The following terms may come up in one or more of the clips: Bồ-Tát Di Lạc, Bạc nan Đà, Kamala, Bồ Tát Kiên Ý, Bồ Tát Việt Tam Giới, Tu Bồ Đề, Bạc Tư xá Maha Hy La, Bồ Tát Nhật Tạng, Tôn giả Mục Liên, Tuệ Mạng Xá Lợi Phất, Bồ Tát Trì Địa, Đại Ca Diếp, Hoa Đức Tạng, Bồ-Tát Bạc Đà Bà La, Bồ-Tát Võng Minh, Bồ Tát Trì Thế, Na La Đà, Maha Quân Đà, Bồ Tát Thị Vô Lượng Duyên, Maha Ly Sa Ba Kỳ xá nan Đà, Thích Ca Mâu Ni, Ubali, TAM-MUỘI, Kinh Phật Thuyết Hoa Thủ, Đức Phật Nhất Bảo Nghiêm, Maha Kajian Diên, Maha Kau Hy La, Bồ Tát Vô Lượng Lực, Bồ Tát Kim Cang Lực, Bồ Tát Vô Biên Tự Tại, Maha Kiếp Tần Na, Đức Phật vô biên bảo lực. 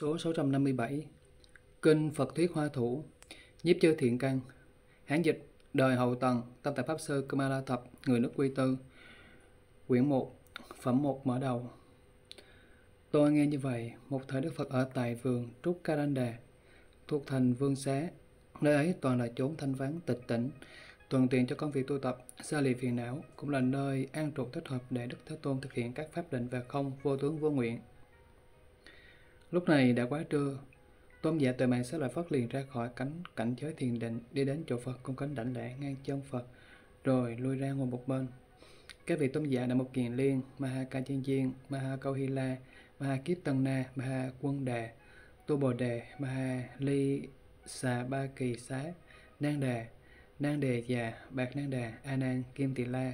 Số 657 Kinh Phật Thuyết Hoa Thủ Nhiếp Chư Thiện Căn Hán dịch Đời Hậu Tần Tam Tạng Pháp Sư Kamala Thập Người nước Quy Tư Quyển 1 Phẩm 1 mở đầu Tôi nghe như vậy, một thời Đức Phật ở tại vườn Trúc Ca Nan Đà thuộc thành Vương Xá. Nơi ấy toàn là chốn thanh vắng tịch tĩnh, thuận tiện cho công việc tu tập, xa lìa phiền não, cũng là nơi an trụ thích hợp để Đức Thế Tôn thực hiện các pháp định và không vô tướng vô nguyện. Lúc này đã quá trưa, Tôn giả Tuệ Mạng Xá Lợi Phất liền ra khỏi cảnh giới thiền định, đi đến chỗ Phật cung kính đảnh lễ ngang chân Phật, rồi lui ra ngồi một bên. Các vị tôn giả Đại Mục Kiền Liên, Maha Kajian Diên, Maha Kau Hy La, Maha Kiếp Tần Na, Maha Quân Đà, Tu Bồ Đề, Maha Ly Sa Ba Kỳ xá nan Đà, nan Đề Già, Bạc nan Đà, Anang Kim Ti La,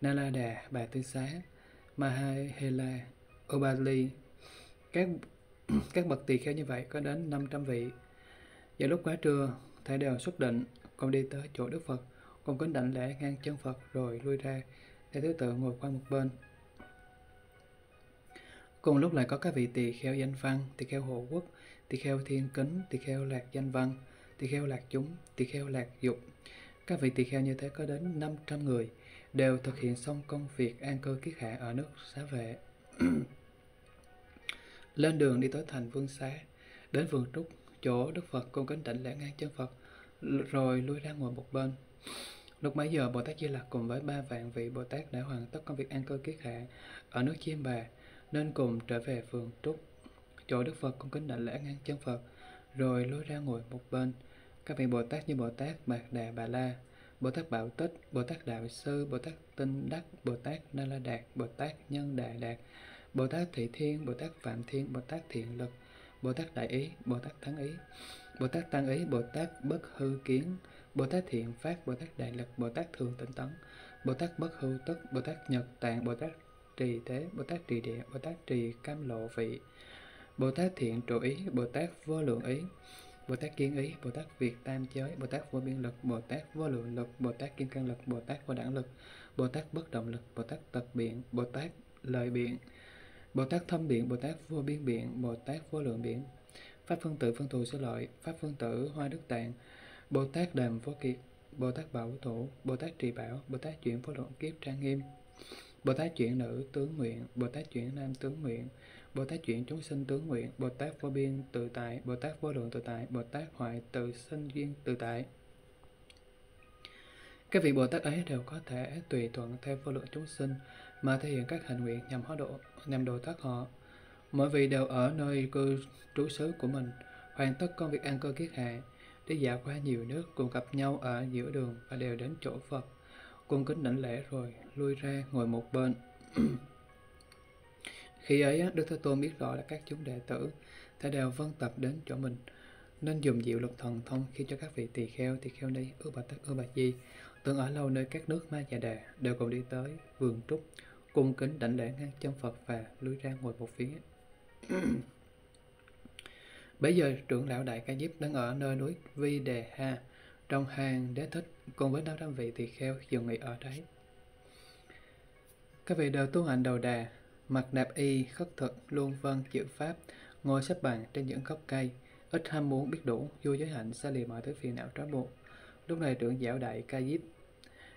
Na La Đà, Bạc Tư xá Maha Hy La, Ubali. Các bậc tỳ kheo như vậy có đến 500 vị. Giờ lúc quá trưa, thảy đều xuất định, con đi tới chỗ Đức Phật, con kính đảnh lễ ngang chân Phật rồi lui ra, theo thứ tự ngồi qua một bên. Cùng lúc lại có các vị tỳ kheo danh văn, tỳ kheo hộ quốc, tỳ kheo thiên kính, tỳ kheo lạc danh văn, tỳ kheo lạc chúng, tỳ kheo lạc dục. Các vị tỳ kheo như thế có đến 500 người, đều thực hiện xong công việc an cư kiết hạ ở nước Xá Vệ. Lên đường đi tới thành Vương Xá, đến vườn Trúc, chỗ Đức Phật cung kính đảnh lễ ngang chân Phật, rồi lui ra ngồi một bên. Lúc mấy giờ, Bồ Tát Di Lạc cùng với 3 vạn vị Bồ Tát đã hoàn tất công việc an cư kiết hạ ở nước Chiêm Bà, nên cùng trở về vườn Trúc, chỗ Đức Phật cung kính đảnh lễ ngang chân Phật, rồi lui ra ngồi một bên. Các vị Bồ Tát như Bồ Tát Bạc Đà Bà La, Bồ Tát Bảo Tích, Bồ Tát Đạo Sư, Bồ Tát Tinh Đắc, Bồ Tát Na La Đạt, Bồ Tát Nhân Đà Đạt, Bồ Tát Thị Thiên, Bồ Tát Phạm Thiên, Bồ Tát Thiện Lực, Bồ Tát Đại Ý, Bồ Tát Thắng Ý, Bồ Tát Tăng Ý, Bồ Tát Bất Hư Kiến, Bồ Tát Thiện Pháp, Bồ Tát Đại Lực, Bồ Tát Thường Tịnh Tấn, Bồ Tát Bất Hư Tức, Bồ Tát Nhật Tạng, Bồ Tát Trì Thế, Bồ Tát Trì Địa, Bồ Tát Trì Cam Lộ Vị, Bồ Tát Thiện Trụ Ý, Bồ Tát Vô Lượng Ý, Bồ Tát Kiên Ý, Bồ Tát Việt Tam Giới, Bồ Tát Vô Biên Lực, Bồ Tát Vô Lượng Lực, Bồ Tát Kim Cang Lực, Bồ Tát Vô Đẳng Lực, Bồ Tát Bất Động Lực, Bồ Tát Tật Biện, Bồ Tát Lợi Biện, Bồ Tát Thâm Biện, Bồ Tát Vô Biên Biện, Bồ Tát Vô Lượng Biện, Pháp Phương Tử Phương Thù Số Lợi, Pháp Phương Tử Hoa Đức Tạng, Bồ Tát Đàm Vô Kiệt, Bồ Tát Bảo Thủ, Bồ Tát Trì Bảo, Bồ Tát Chuyển Vô Lượng Kiếp Trang Nghiêm, Bồ Tát Chuyển Nữ Tướng Nguyện, Bồ Tát Chuyển Nam Tướng Nguyện, Bồ Tát Chuyển Chúng Sinh Tướng Nguyện, Bồ Tát Vô Biên Tự Tại, Bồ Tát Vô Lượng Tự Tại, Bồ Tát Hoại Tự Sinh Duyên Tự Tại. Các vị Bồ Tát ấy đều có thể tùy thuận theo vô lượng chúng sinh mà thể hiện các hành nguyện nhằm độ thoát họ. Mỗi vị đều ở nơi cư trú xứ của mình, hoàn tất công việc an cư kiết hạ, đi dạo qua nhiều nước, cùng gặp nhau ở giữa đường và đều đến chỗ Phật, cung kính đảnh lễ rồi lui ra ngồi một bên. Khi ấy, Đức Thế Tôn biết rõ là các chúng đệ tử thảy đều vân tập đến chỗ mình, nên dùng diệu lực thần thông khi cho các vị tỳ kheo ni, ưu bà tắc, ưu bà di, từng ở lâu nơi các nước Ma Già Đà, đều cùng đi tới vườn Trúc, cung kính đảnh lễ ngang chân Phật và lui ra ngồi một phía. Bấy giờ trưởng lão Đại Ca Diếp đang ở nơi núi Vi Đề Ha, trong hang Đế Thích, cùng với 500 vị tỳ kheo dừng nghỉ ở đấy. Các vị đều tu hành đầu đà, mặc đạp y, khất thực, luôn vâng chữ pháp, ngồi xếp bằng trên những gốc cây, ít ham muốn biết đủ, vô giới hạnh, xa lìa mọi thứ phiền não trói buộc. Lúc này trưởng giáo Đại Ca Diếp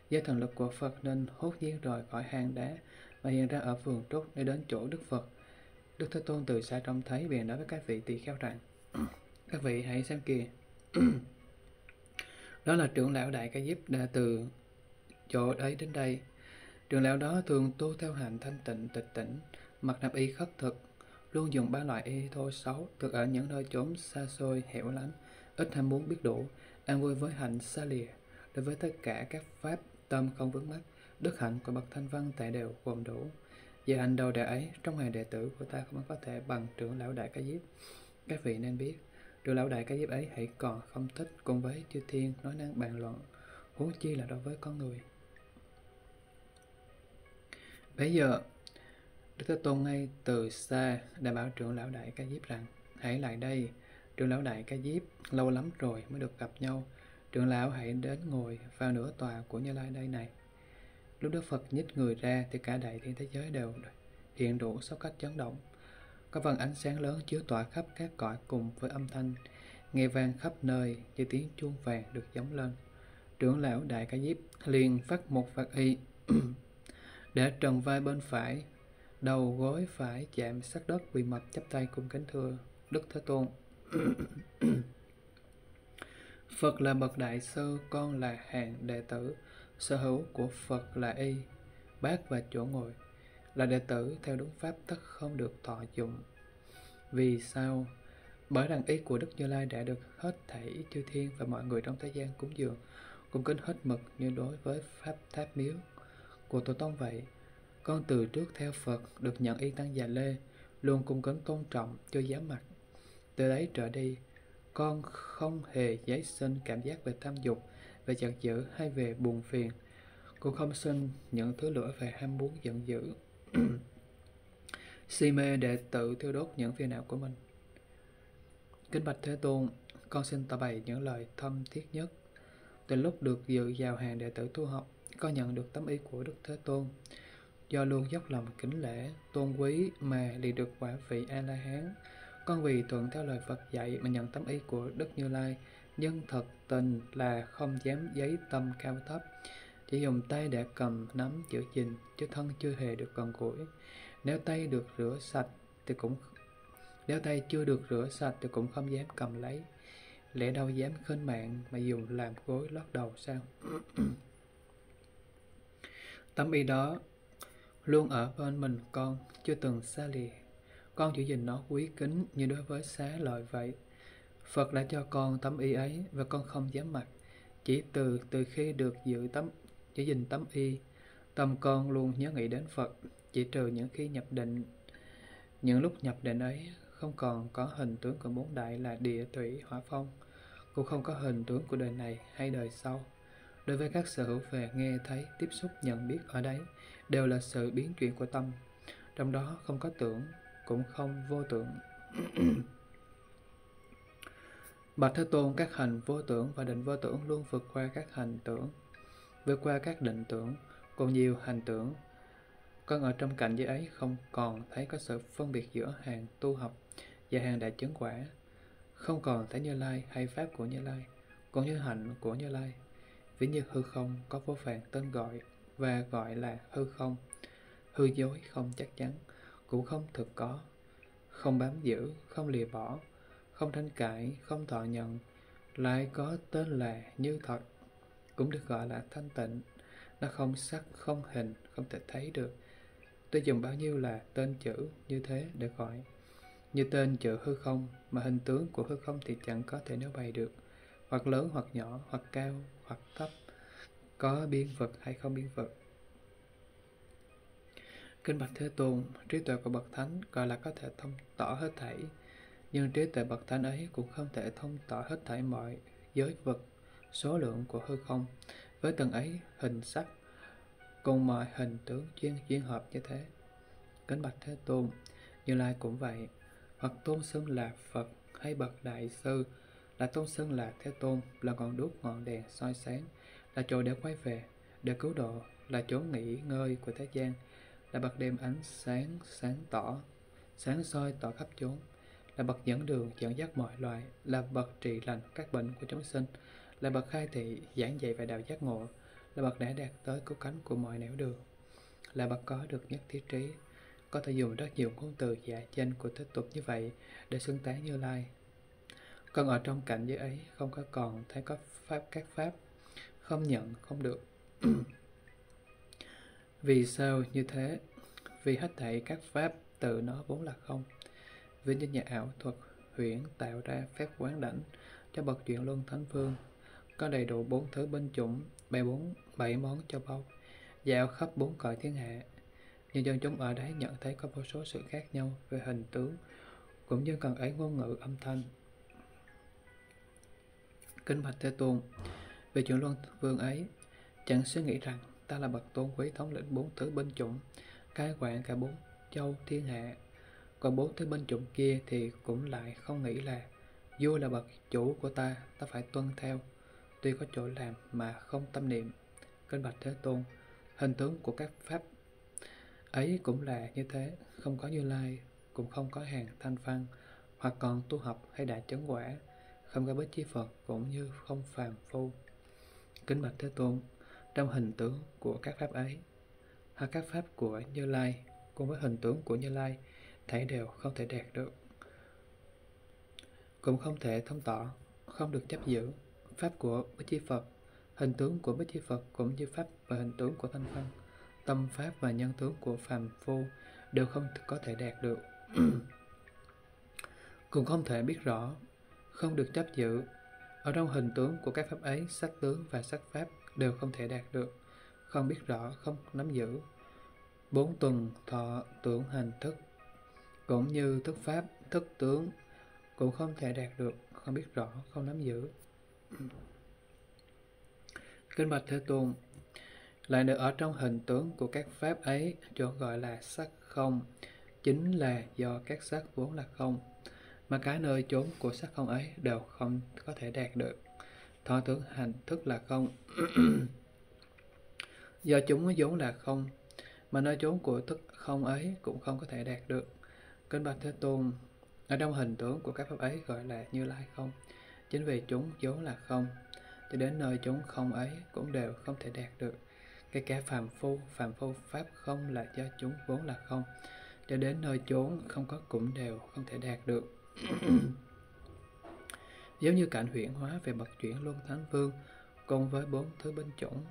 do thần lực của Phật nên hốt nhiên rời khỏi hang đá và hiện ra ở vườn Trúc để đến chỗ Đức Phật. Đức Thế Tôn từ xa trông thấy, bèn nói với các vị tỳ kheo rằng: Các vị hãy xem kìa, đó là trưởng lão Đại Ca Diếp đã từ chỗ ấy đến đây. Trưởng lão đó thường tu theo hạnh thanh tịnh tịch tỉnh, mặc đạp y khất thực, luôn dùng 3 loại y thô xấu, thực ở những nơi chốn xa xôi hẻo lánh, ít ham muốn biết đủ, an vui với hạnh xa lìa đối với tất cả các pháp, tâm không vướng mắc, đức hạnh của bậc thanh văn tại đều gồm đủ. Về hành đầu đệ ấy, trong hàng đệ tử của ta không có thể bằng trưởng lão Đại Ca Diếp. Các vị nên biết, trưởng lão Đại Ca Diếp ấy hãy còn không thích cùng với chư thiên nói năng bàn luận, huống chi là đối với con người. Bây giờ, Đức Thế Tôn ngay từ xa đã bảo trưởng lão Đại Ca Diếp rằng: Hãy lại đây, trưởng lão Đại Ca Diếp, lâu lắm rồi mới được gặp nhau. Trưởng lão hãy đến ngồi vào nửa tòa của Như Lai đây này. Lúc Đức Phật nhích người ra thì cả đại thiên thế giới đều hiện đủ số cách chấn động. có vầng ánh sáng lớn chiếu tỏa khắp các cõi cùng với âm thanh nghe vang khắp nơi như tiếng chuông vàng được gióng lên. Trưởng lão Đại Ca Diếp liền phát một phạt y để trần vai bên phải, đầu gối phải chạm sát đất, quỳ mập chắp tay cung kính thưa Đức Thế Tôn. Phật là bậc đại sư, con là hàng đệ tử, sở hữu của Phật là y, bát và chỗ ngồi. Là đệ tử theo đúng pháp tất không được thọ dụng. Vì sao? Bởi rằng ý của Đức Như Lai đã được hết thảy chư thiên và mọi người trong thế gian cúng dường, cung kính hết mực như đối với pháp tháp miếu của tổ tông vậy. Con từ trước theo Phật được nhận y tăng già lê, luôn cung kính tôn trọng, chưa dám mặt. Từ đấy trở đi, con không hề giấy sinh cảm giác về tham dục, về giận dữ hay về buồn phiền. Con không sinh những thứ lửa về ham muốn giận dữ, si mê để tự thiêu đốt những phiền não của mình. Kính bạch Thế Tôn, con xin tỏ bày những lời thâm thiết nhất. Từ lúc được dự vào hàng đệ tử tu học, con nhận được tấm ý của Đức Thế Tôn. Do luôn dốc lòng kính lễ, tôn quý mà liền được quả vị A-la-hán. Con vì thuận theo lời Phật dạy mà nhận tấm ý của Đức Như Lai, nhưng thật tình là không dám giấy tâm cao thấp, chỉ dùng tay để cầm nắm giữ gìn, chứ thân chưa hề được gần gũi. Nếu tay chưa được rửa sạch thì cũng không dám cầm lấy. Lẽ đâu dám khinh mạng mà dùng làm gối lót đầu sao? Tấm y đó luôn ở bên mình con, chưa từng xa lìa. Con giữ gìn nó quý kính như đối với xá lợi vậy. Phật đã cho con tấm y ấy và con không dám mặc. Chỉ từ khi được giữ gìn tấm y, tâm con luôn nhớ nghĩ đến Phật. Chỉ trừ những khi nhập định, những lúc nhập định ấy không còn có hình tướng của bốn đại là địa, thủy, hỏa, phong, cũng không có hình tướng của đời này hay đời sau. Đối với các sở hữu về nghe, thấy, tiếp xúc, nhận biết ở đấy đều là sự biến chuyển của tâm, trong đó không có tưởng cũng không vô tưởng. Bạch Thế Tôn, các hành vô tưởng và định vô tưởng luôn vượt qua các hành tưởng, vượt qua các định tưởng, còn nhiều hành tưởng. Con ở trong cảnh giới ấy không còn thấy có sự phân biệt giữa hàng tu học và hàng đại chứng quả, không còn thấy Như Lai hay pháp của Như Lai, cũng như hạnh của Như Lai. Ví như hư không có vô vàn tên gọi và gọi là hư không, hư dối, không chắc chắn, cũng không thực có, không bám giữ, không lìa bỏ, không tranh cãi, không thọ nhận, lại có tên là như thật, cũng được gọi là thanh tịnh. Nó không sắc, không hình, không thể thấy được. Tôi dùng bao nhiêu là tên chữ như thế để gọi. Như tên chữ hư không, mà hình tướng của hư không thì chẳng có thể nêu bày được, hoặc lớn hoặc nhỏ, hoặc cao hoặc thấp, có biên vực hay không biên vực. Kinh bạch Thế Tôn, trí tuệ của bậc thánh gọi là có thể thông tỏ hết thảy, nhưng trí tuệ bậc thánh ấy cũng không thể thông tỏ hết thảy mọi giới vực, số lượng của hư không. Với từng ấy hình sắc cùng mọi hình tướng duyên hợp như thế. Kính bạch Thế Tôn, Như Lai cũng vậy, hoặc tôn xưng là Phật hay bậc đại sư, là tôn xưng là Thế Tôn, là ngọn đuốc ngọn đèn soi sáng, là chỗ để quay về, để cứu độ, là chỗ nghỉ ngơi của thế gian, là bậc đem ánh sáng sáng tỏ, sáng soi tỏ khắp chốn, là bậc dẫn đường dẫn dắt mọi loài, là bậc trị lành các bệnh của chúng sinh, là bậc khai thị giảng dạy về đạo giác ngộ, là bậc đã đạt tới cứu cánh của mọi nẻo đường, là bậc có được nhất thiết trí. Có thể dùng rất nhiều ngôn từ giả danh của thế tục như vậy để xưng tán Như Lai. Còn ở trong cảnh giới ấy không có còn thấy có pháp các pháp, không nhận không được. Vì sao như thế? Vì hết thảy các pháp tự nó vốn là không. Vì như nhà ảo thuật huyễn tạo ra phép quán đảnh cho bậc chuyện luân thánh vương, có đầy đủ 4 thứ binh chủng, bày 7 món châu báu, dạo khắp 4 cõi thiên hạ. Nhưng dân chúng ở đấy nhận thấy có vô số sự khác nhau về hình tướng, cũng như cần ấy ngôn ngữ âm thanh. Kính bạch Thế Tôn, về chuyện luân vương ấy, chẳng suy nghĩ rằng ta là bậc tôn quý thống lĩnh 4 thứ binh chủng, cai quản cả 4 châu thiên hạ. Còn 4 thứ binh chủng kia thì cũng lại không nghĩ là vua là bậc chủ của ta, ta phải tuân theo, tuy có chỗ làm mà không tâm niệm. Kinh bạch Thế Tôn, hình tướng của các pháp ấy cũng là như thế, không có Như Lai cũng không có hàng thanh văn, hoặc còn tu học hay đã chứng quả, không có bích chi Phật cũng như không phàm phu. Kính bạch Thế Tôn, trong hình tướng của các pháp ấy, hoặc các pháp của Như Lai cùng với hình tướng của Như Lai, thể đều không thể đạt được, cũng không thể thông tỏ, không được chấp giữ. Pháp của bích chi Phật, hình tướng của bích chi Phật cũng như pháp và hình tướng của thanh văn, tâm pháp và nhân tướng của phàm phu đều không có thể đạt được. Cũng không thể biết rõ, không được chấp giữ. Ở trong hình tướng của các pháp ấy, sắc tướng và sắc pháp đều không thể đạt được, không biết rõ, không nắm giữ. Bốn tuần thọ tưởng hành thức, cũng như thức pháp, thức tướng, cũng không thể đạt được, không biết rõ, không nắm giữ. Kinh bạch Thế Tôn, lại được ở trong hình tướng của các pháp ấy, chỗ gọi là sắc không, chính là do các sắc vốn là không, mà cả nơi chốn của sắc không ấy đều không có thể đạt được. Thọ tưởng hành thức là không, do chúng vốn là không, mà nơi chốn của thức không ấy cũng không có thể đạt được. Kinh bạch Thế Tôn, ở trong hình tướng của các pháp ấy gọi là Như Lai không, chính vì chúng vốn là không, cho đến nơi chúng không ấy cũng đều không thể đạt được. Cái cả phàm phu pháp không là do chúng vốn là không, cho đến nơi chốn không có cũng đều không thể đạt được. Giống như cảnh huyễn hóa về bậc chuyển luân thánh vương cùng với bốn thứ binh chủng,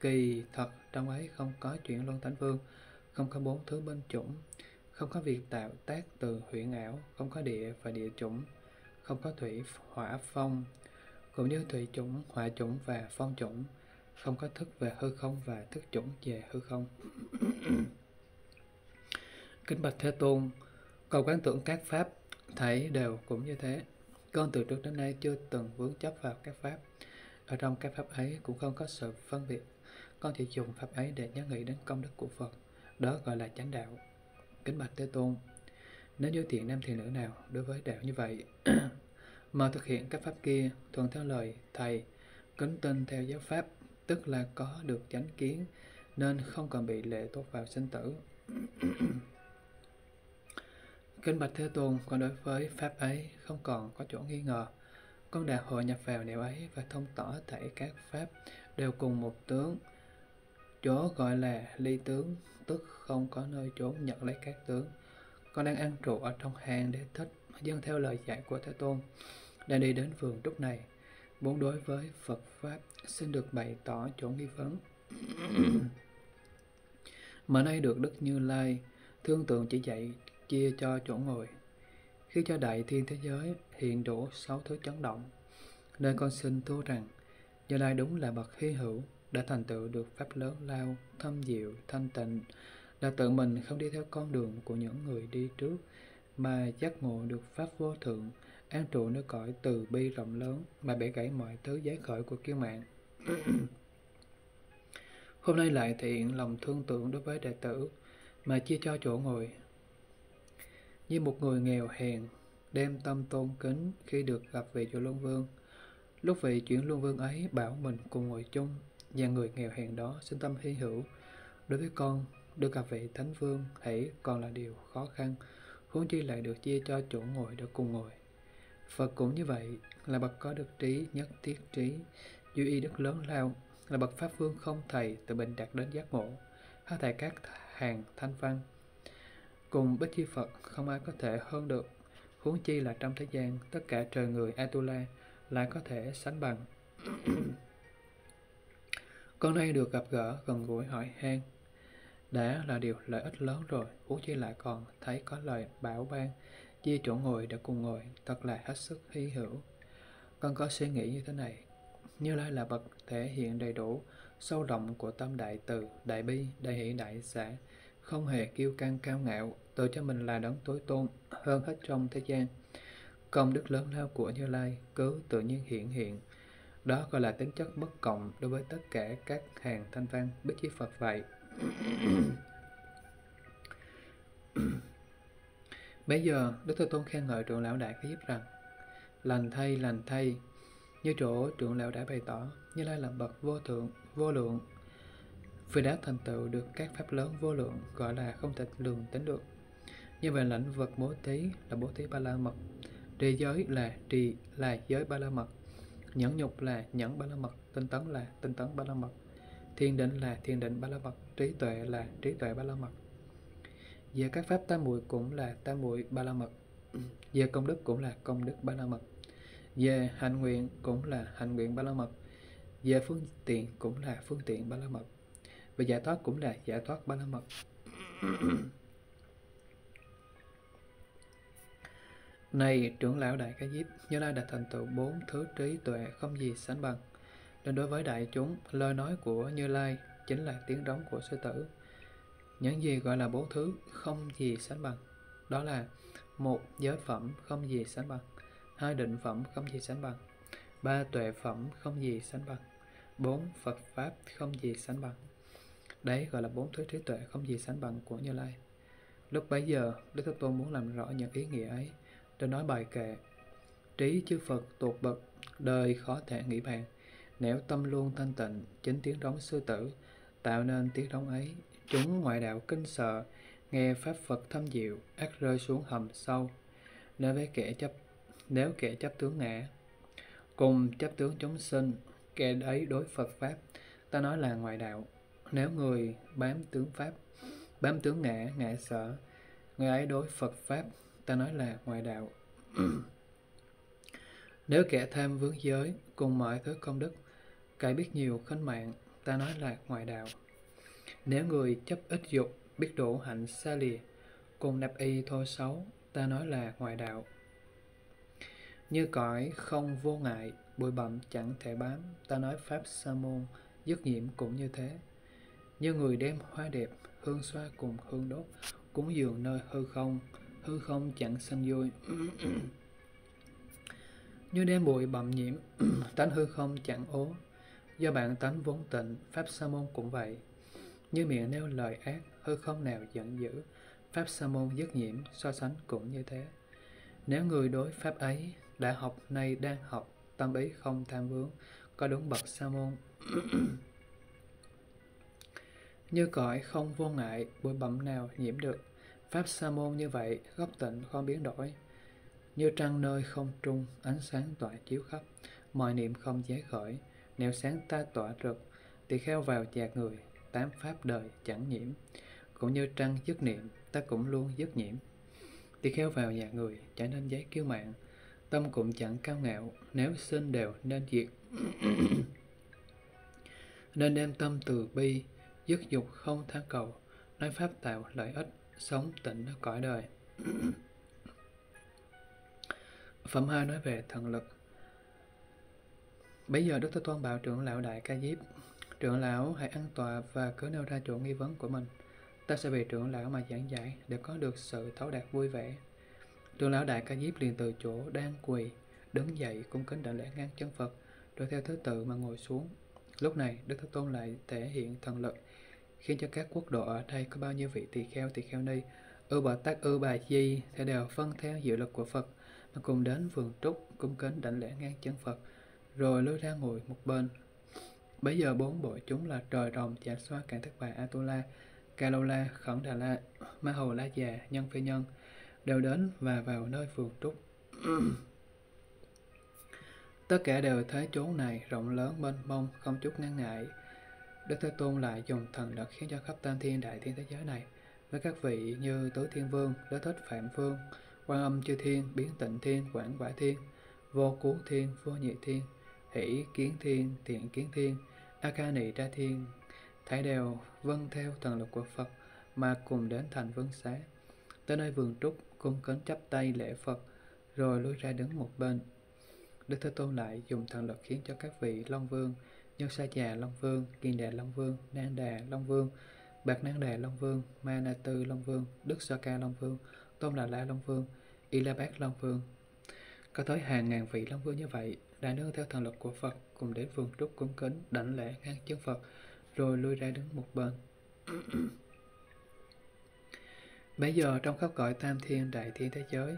kỳ thật trong ấy không có chuyển luân thánh vương, không có bốn thứ binh chủng, không có việc tạo tác từ huyễn ảo, không có địa và địa chủng, không có thủy hỏa phong, cũng như thủy chủng, hỏa chủng và phong chủng, không có thức về hư không và thức chủng về hư không. Kính bạch Thế Tôn, cầu quán tưởng các pháp, thấy đều cũng như thế. Con từ trước đến nay chưa từng vướng chấp vào các pháp, ở trong các pháp ấy cũng không có sự phân biệt. Con chỉ dùng pháp ấy để nhớ nghĩ đến công đức của Phật, đó gọi là chánh đạo. Kính bạch Thế Tôn, nếu như thiện nam thiện nữ nào đối với đạo như vậy mà thực hiện các pháp kia thuận theo lời thầy, kính tin theo giáo pháp, tức là có được chánh kiến, nên không còn bị lệ thuộc vào sinh tử. Kinh bạch Thế Tôn, còn đối với pháp ấy không còn có chỗ nghi ngờ, con đã hội nhập vào nẻo ấy và thông tỏ thể các pháp đều cùng một tướng, chỗ gọi là ly tướng, tức không có nơi chốn nhận lấy các tướng. Con đang ăn trụ ở trong hang để thích, dân theo lời dạy của Thế Tôn, đã đi đến vườn trúc này, muốn đối với Phật pháp xin được bày tỏ chỗ nghi vấn. Mà nay được Đức Như Lai thương tượng chỉ dạy chia cho chỗ ngồi, khi cho đại thiên thế giới hiện đủ 6 thứ chấn động, nên con xin thưa rằng Như Lai đúng là bậc hy hữu, đã thành tựu được pháp lớn lao, thâm diệu, thanh tịnh, là tự mình không đi theo con đường của những người đi trước, mà giác ngộ được pháp vô thượng, an trụ nơi cõi từ bi rộng lớn, mà bẻ gãy mọi thứ giấy khởi của kiêu mạng. Hôm nay lại thể hiện lòng thương tưởng đối với đệ tử, mà chia cho chỗ ngồi. Như một người nghèo hèn, đem tâm tôn kính khi được gặp vị Chuyển Luân Vương. Lúc vị Chuyển Luân Vương ấy bảo mình cùng ngồi chung, và người nghèo hèn đó sinh tâm hy hữu. Đối với con, được gặp vị Thánh Vương hãy còn là điều khó khăn, huống chi lại được chia cho chỗ ngồi để cùng ngồi. Phật cũng như vậy, là bậc có được trí nhất thiết trí, duy y đức lớn lao, là bậc pháp vương không thầy, tự mình đạt đến giác ngộ, hết thảy các hàng thanh văn. Cùng bích chi Phật không ai có thể hơn được, huống chi là trong thế gian tất cả trời người Atula lại có thể sánh bằng. Con nay được gặp gỡ gần gũi hỏi han đã là điều lợi ích lớn rồi, huống chi lại còn thấy có lời bảo ban chia chỗ ngồi để cùng ngồi, thật là hết sức hy hữu. Con có suy nghĩ như thế này: Như Lai là bậc thể hiện đầy đủ sâu rộng của tâm đại từ, đại bi, đại hỷ, đại xã, không hề kiêu căng cao ngạo, tự cho mình là đấng tối tôn hơn hết trong thế gian. Công đức lớn lao của Như Lai cứ tự nhiên hiện, đó gọi là tính chất bất cộng đối với tất cả các hàng thanh văn bích chi Phật vậy. Bây giờ Đức Thế Tôn khen ngợi trưởng lão Đại Ca Diếp rằng: Lành thay, lành thay! Như chỗ trưởng lão đã bày tỏ, Như Lai là bậc vô thượng, vô lượng, vì đã thành tựu được các pháp lớn vô lượng, gọi là không thể lường tính được. Như vậy lãnh vật bố thí là bố thí ba la mật, trì giới là giới ba la mật, nhẫn nhục là nhẫn ba la mật, tinh tấn là tinh tấn ba la mật, thiền định là thiền định ba la mật, trí tuệ là trí tuệ ba la mật. Về các pháp tam muội cũng là tam muội ba la mật, về công đức cũng là công đức ba la mật, về hạnh nguyện cũng là hạnh nguyện ba la mật, về phương tiện cũng là phương tiện ba la mật, và giải thoát cũng là giải thoát ba la mật. Này trưởng lão Đại Ca Diếp, Như Lai đã thành tựu 4 thứ trí tuệ không gì sánh bằng. Nên đối với đại chúng, lời nói của Như Lai chính là tiếng rống của sư tử. Những gì gọi là 4 thứ không gì sánh bằng, đó là: 1. Giới phẩm không gì sánh bằng. 2. Định phẩm không gì sánh bằng. 3. Tuệ phẩm không gì sánh bằng. 4. Phật Pháp không gì sánh bằng. Đấy gọi là 4 thứ trí tuệ không gì sánh bằng của Như Lai. Lúc bấy giờ, Đức Thế Tôn muốn làm rõ những ý nghĩa ấy, để nói bài kệ: trí chư Phật tột bậc, đời khó thể nghĩ bàn. Nẻo tâm luôn thanh tịnh, chính tiếng đóng sư tử tạo nên tiếng đóng ấy. Chúng ngoại đạo kinh sợ, nghe pháp Phật thâm diệu, ác rơi xuống hầm sâu. Nếu kẻ chấp tướng ngã, cùng chấp tướng chúng sinh, kẻ ấy đối Phật Pháp, ta nói là ngoại đạo. Nếu người bám tướng Pháp, bám tướng ngã, ngã sở, người ấy đối Phật Pháp, ta nói là ngoại đạo. Nếu kẻ tham vướng giới, cùng mọi thứ công đức, cái biết nhiều khinh mạng, ta nói là ngoại đạo. Nếu người chấp ít dục, biết đủ hạnh xa lìa, cùng nạp y thô xấu, ta nói là ngoại đạo. Như cõi không vô ngại, bụi bặm chẳng thể bám, ta nói Pháp Sa Môn, dứt nhiễm cũng như thế. Như người đem hoa đẹp, hương xoa cùng hương đốt, cúng dường nơi hư không chẳng sanh vui. Như đem bụi bặm nhiễm, tánh hư không chẳng ố, do bạn tánh vốn tịnh, Pháp Sa Môn cũng vậy. Như miệng nêu lời ác, hư không nào giận dữ, Pháp Sa Môn dứt nhiễm, so sánh cũng như thế. Nếu người đối Pháp ấy, đã học nay đang học, tâm ý không tham vướng, có đúng bậc Sa Môn. Như cõi không vô ngại, bụi bặm nào nhiễm được, Pháp Sa Môn như vậy, góc tịnh không biến đổi. Như trăng nơi không trung, ánh sáng tỏa chiếu khắp, mọi niệm không giấy khởi, nẻo sáng ta tỏa rực, tỳ kheo vào chạc người, 8 Pháp đời chẳng nhiễm. Cũng như trăng dứt niệm, ta cũng luôn dứt nhiễm. Tỳ kheo vào chạc người, chẳng nên giấy kiêu mạn, tâm cũng chẳng cao ngạo, nếu sinh đều nên diệt. Nên đem tâm từ bi, dứt dục không tha cầu, nói Pháp tạo lợi ích, sống tịnh cõi đời. Phẩm 2 nói về thần lực. Bây giờ Đức Thế Tôn bảo trưởng lão Đại Ca Diếp: trưởng lão hãy an tọa và cứ nêu ra chỗ nghi vấn của mình. Ta sẽ vì trưởng lão mà giảng giải để có được sự thấu đạt vui vẻ. Trưởng lão Đại Ca Diếp liền từ chỗ đang quỳ, đứng dậy cung kính đảnh lễ ngang chân Phật, rồi theo thứ tự mà ngồi xuống. Lúc này Đức Thế Tôn lại thể hiện thần lực, khiến cho các quốc độ ở đây có bao nhiêu vị tỳ kheo ni, Bồ Tát Bà Di thì đều phân theo diệu lực của Phật mà cùng đến vườn trúc cung kính đảnh lễ ngang chân Phật, rồi lôi ra ngồi một bên. Bấy giờ 4 bộ chúng là Trời Rồng, Chả Xoa, Cạn Thất Bà, Atula, Kalala, Khẩn Đà La, Ma Hầu La Già, Nhân Phi Nhân đều đến và vào nơi vườn trúc. Tất cả đều thấy chốn này rộng lớn mênh mông, không chút ngăn ngại. Đức Thế Tôn lại dùng thần lực khiến cho khắp tam thiên đại thiên thế giới này, với các vị như Tứ Thiên Vương, Đế Thích Phạm Vương, Quan Âm Chư Thiên, Biến Tịnh Thiên, Quảng Quả Thiên, Vô Cứu Thiên, Vô Nhị Thiên, Hỷ Kiến Thiên, Thiện Kiến Thiên, A Ca Nị Ra Thiên, thảy đều vâng theo thần lực của Phật mà cùng đến thành Vương Xá, tới nơi vườn trúc cung kính chắp tay lễ Phật, rồi lui ra đứng một bên. Đức Thế Tôn lại dùng thần lực khiến cho các vị Long Vương như Sa Chà Long Vương, Kiên Đà Long Vương, Nan Đà Long Vương, Bạc Nan Đà Long Vương, Ma Na Tư Long Vương, Đức Sa Ca Long Vương, Tôn Đà La Long Vương, Y La Bát Long Vương, có tới hàng ngàn vị Long Vương như vậy đã nương theo thần lực của Phật cùng đến vườn trúc cung kính đảnh lễ ngang chân Phật, rồi lui ra đứng một bên. Bây giờ trong khắp cõi tam thiên đại thiên thế giới,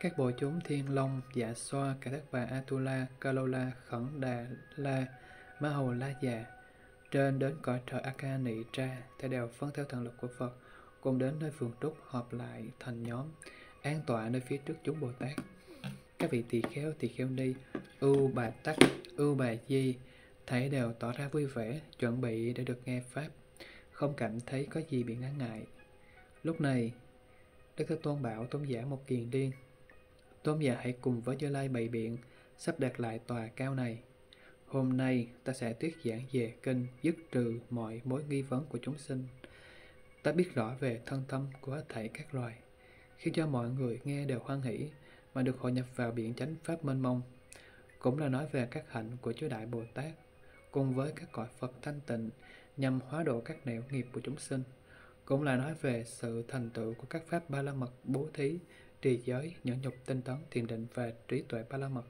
các bộ chúng Thiên Long, Dạ Xoa, Cả Thất Bà, Atula, Kalola, Khẩn Đà La, Ma Hầu La Già, trên đến cõi trời Akani Tra, thầy đều phân theo thần lực của Phật cùng đến nơi phường trúc họp lại thành nhóm, an tọa nơi phía trước chúng Bồ Tát. Các vị tỳ kheo ni, ưu bà tắc, ưu bà di, thảy đều tỏ ra vui vẻ, chuẩn bị để được nghe pháp, không cảm thấy có gì bị ngán ngại. Lúc này, Đức Thế Tôn bảo Tôn giả Mục Kiền Điên, Tôn giả hãy cùng với Như Lai bày biện, sắp đặt lại tòa cao này. Hôm nay ta sẽ thuyết giảng về kinh, dứt trừ mọi mối nghi vấn của chúng sinh. Ta biết rõ về thân tâm của hết thảy các loài, khiến cho mọi người nghe đều hoan hỷ mà được hội nhập vào biển chánh pháp mênh mông. Cũng là nói về các hạnh của chư Đại Bồ Tát cùng với các cõi Phật thanh tịnh nhằm hóa độ các nẻo nghiệp của chúng sinh. Cũng là nói về sự thành tựu của các pháp ba la mật, bố thí, trì giới, nhẫn nhục, tinh tấn, thiền định và trí tuệ ba la mật.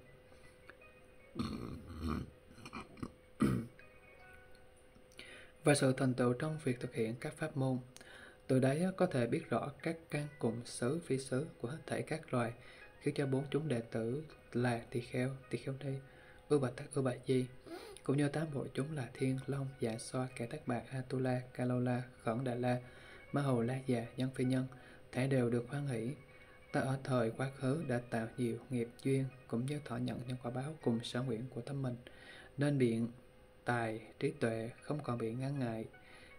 Và sự thành tựu trong việc thực hiện các pháp môn. Từ đấy có thể biết rõ các căn cùng xứ, phi xứ của hết thảy các loài, khiến cho bốn chúng đệ tử là tỳ kheo ni, ưu bà tắc, ưu bà di, cũng như tám bộ chúng là Thiên, Long, Dạ Xoa, Kẻ Tắc Bạc, Atula, Kalola, Khẩn Đà La, Ma Hầu La Già, Nhân Phi Nhân, thể đều được hoan hỷ. Ta ở thời quá khứ đã tạo nhiều nghiệp duyên, cũng như thọ nhận nhân quả báo cùng sở nguyện của tâm mình, nên biện tài, trí tuệ không còn bị ngăn ngại,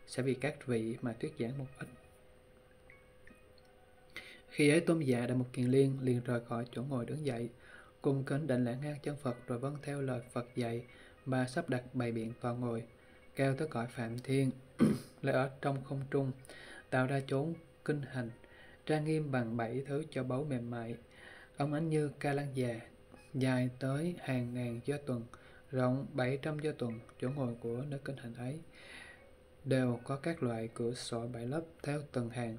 sẽ vì các vị mà thuyết giảng một ít. Khi ấy Tôn giả Đại Mục Kiền Liên liền rời khỏi chỗ ngồi đứng dậy, cung kính đảnh lễ ngang chân Phật rồi vâng theo lời Phật dạy mà sắp đặt bày biện tòa ngồi, cao tới cõi Phạm Thiên, lại ở trong không trung, tạo ra chốn kinh hành, trang nghiêm bằng 7 thứ cho báu mềm mại. Ông ánh như ca lan già, dài tới hàng ngàn do tuần, rộng 700 do tuần, chỗ ngồi của nơi kinh hành ấy đều có các loại cửa sổ 7 lớp theo từng hàng.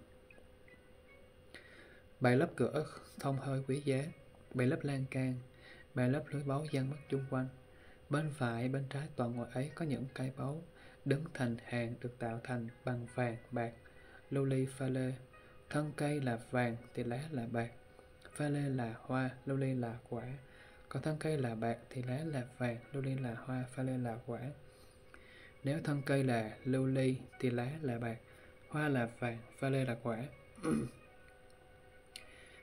7 lớp cửa thông hơi quý giá, 7 lớp lan can, 7 lớp lưới báu giăng mắt chung quanh. Bên phải, bên trái toàn ngồi ấy có những cây báu đứng thành hàng được tạo thành bằng vàng, bạc, lưu ly, pha lê. Thân cây là vàng, thì lá là bạc, pha lê là hoa, lưu ly là quả. Còn thân cây là bạc, thì lá là vàng, lưu ly là hoa, pha lê là quả. Nếu thân cây là lưu ly, thì lá là bạc, hoa là vàng, pha lê là quả.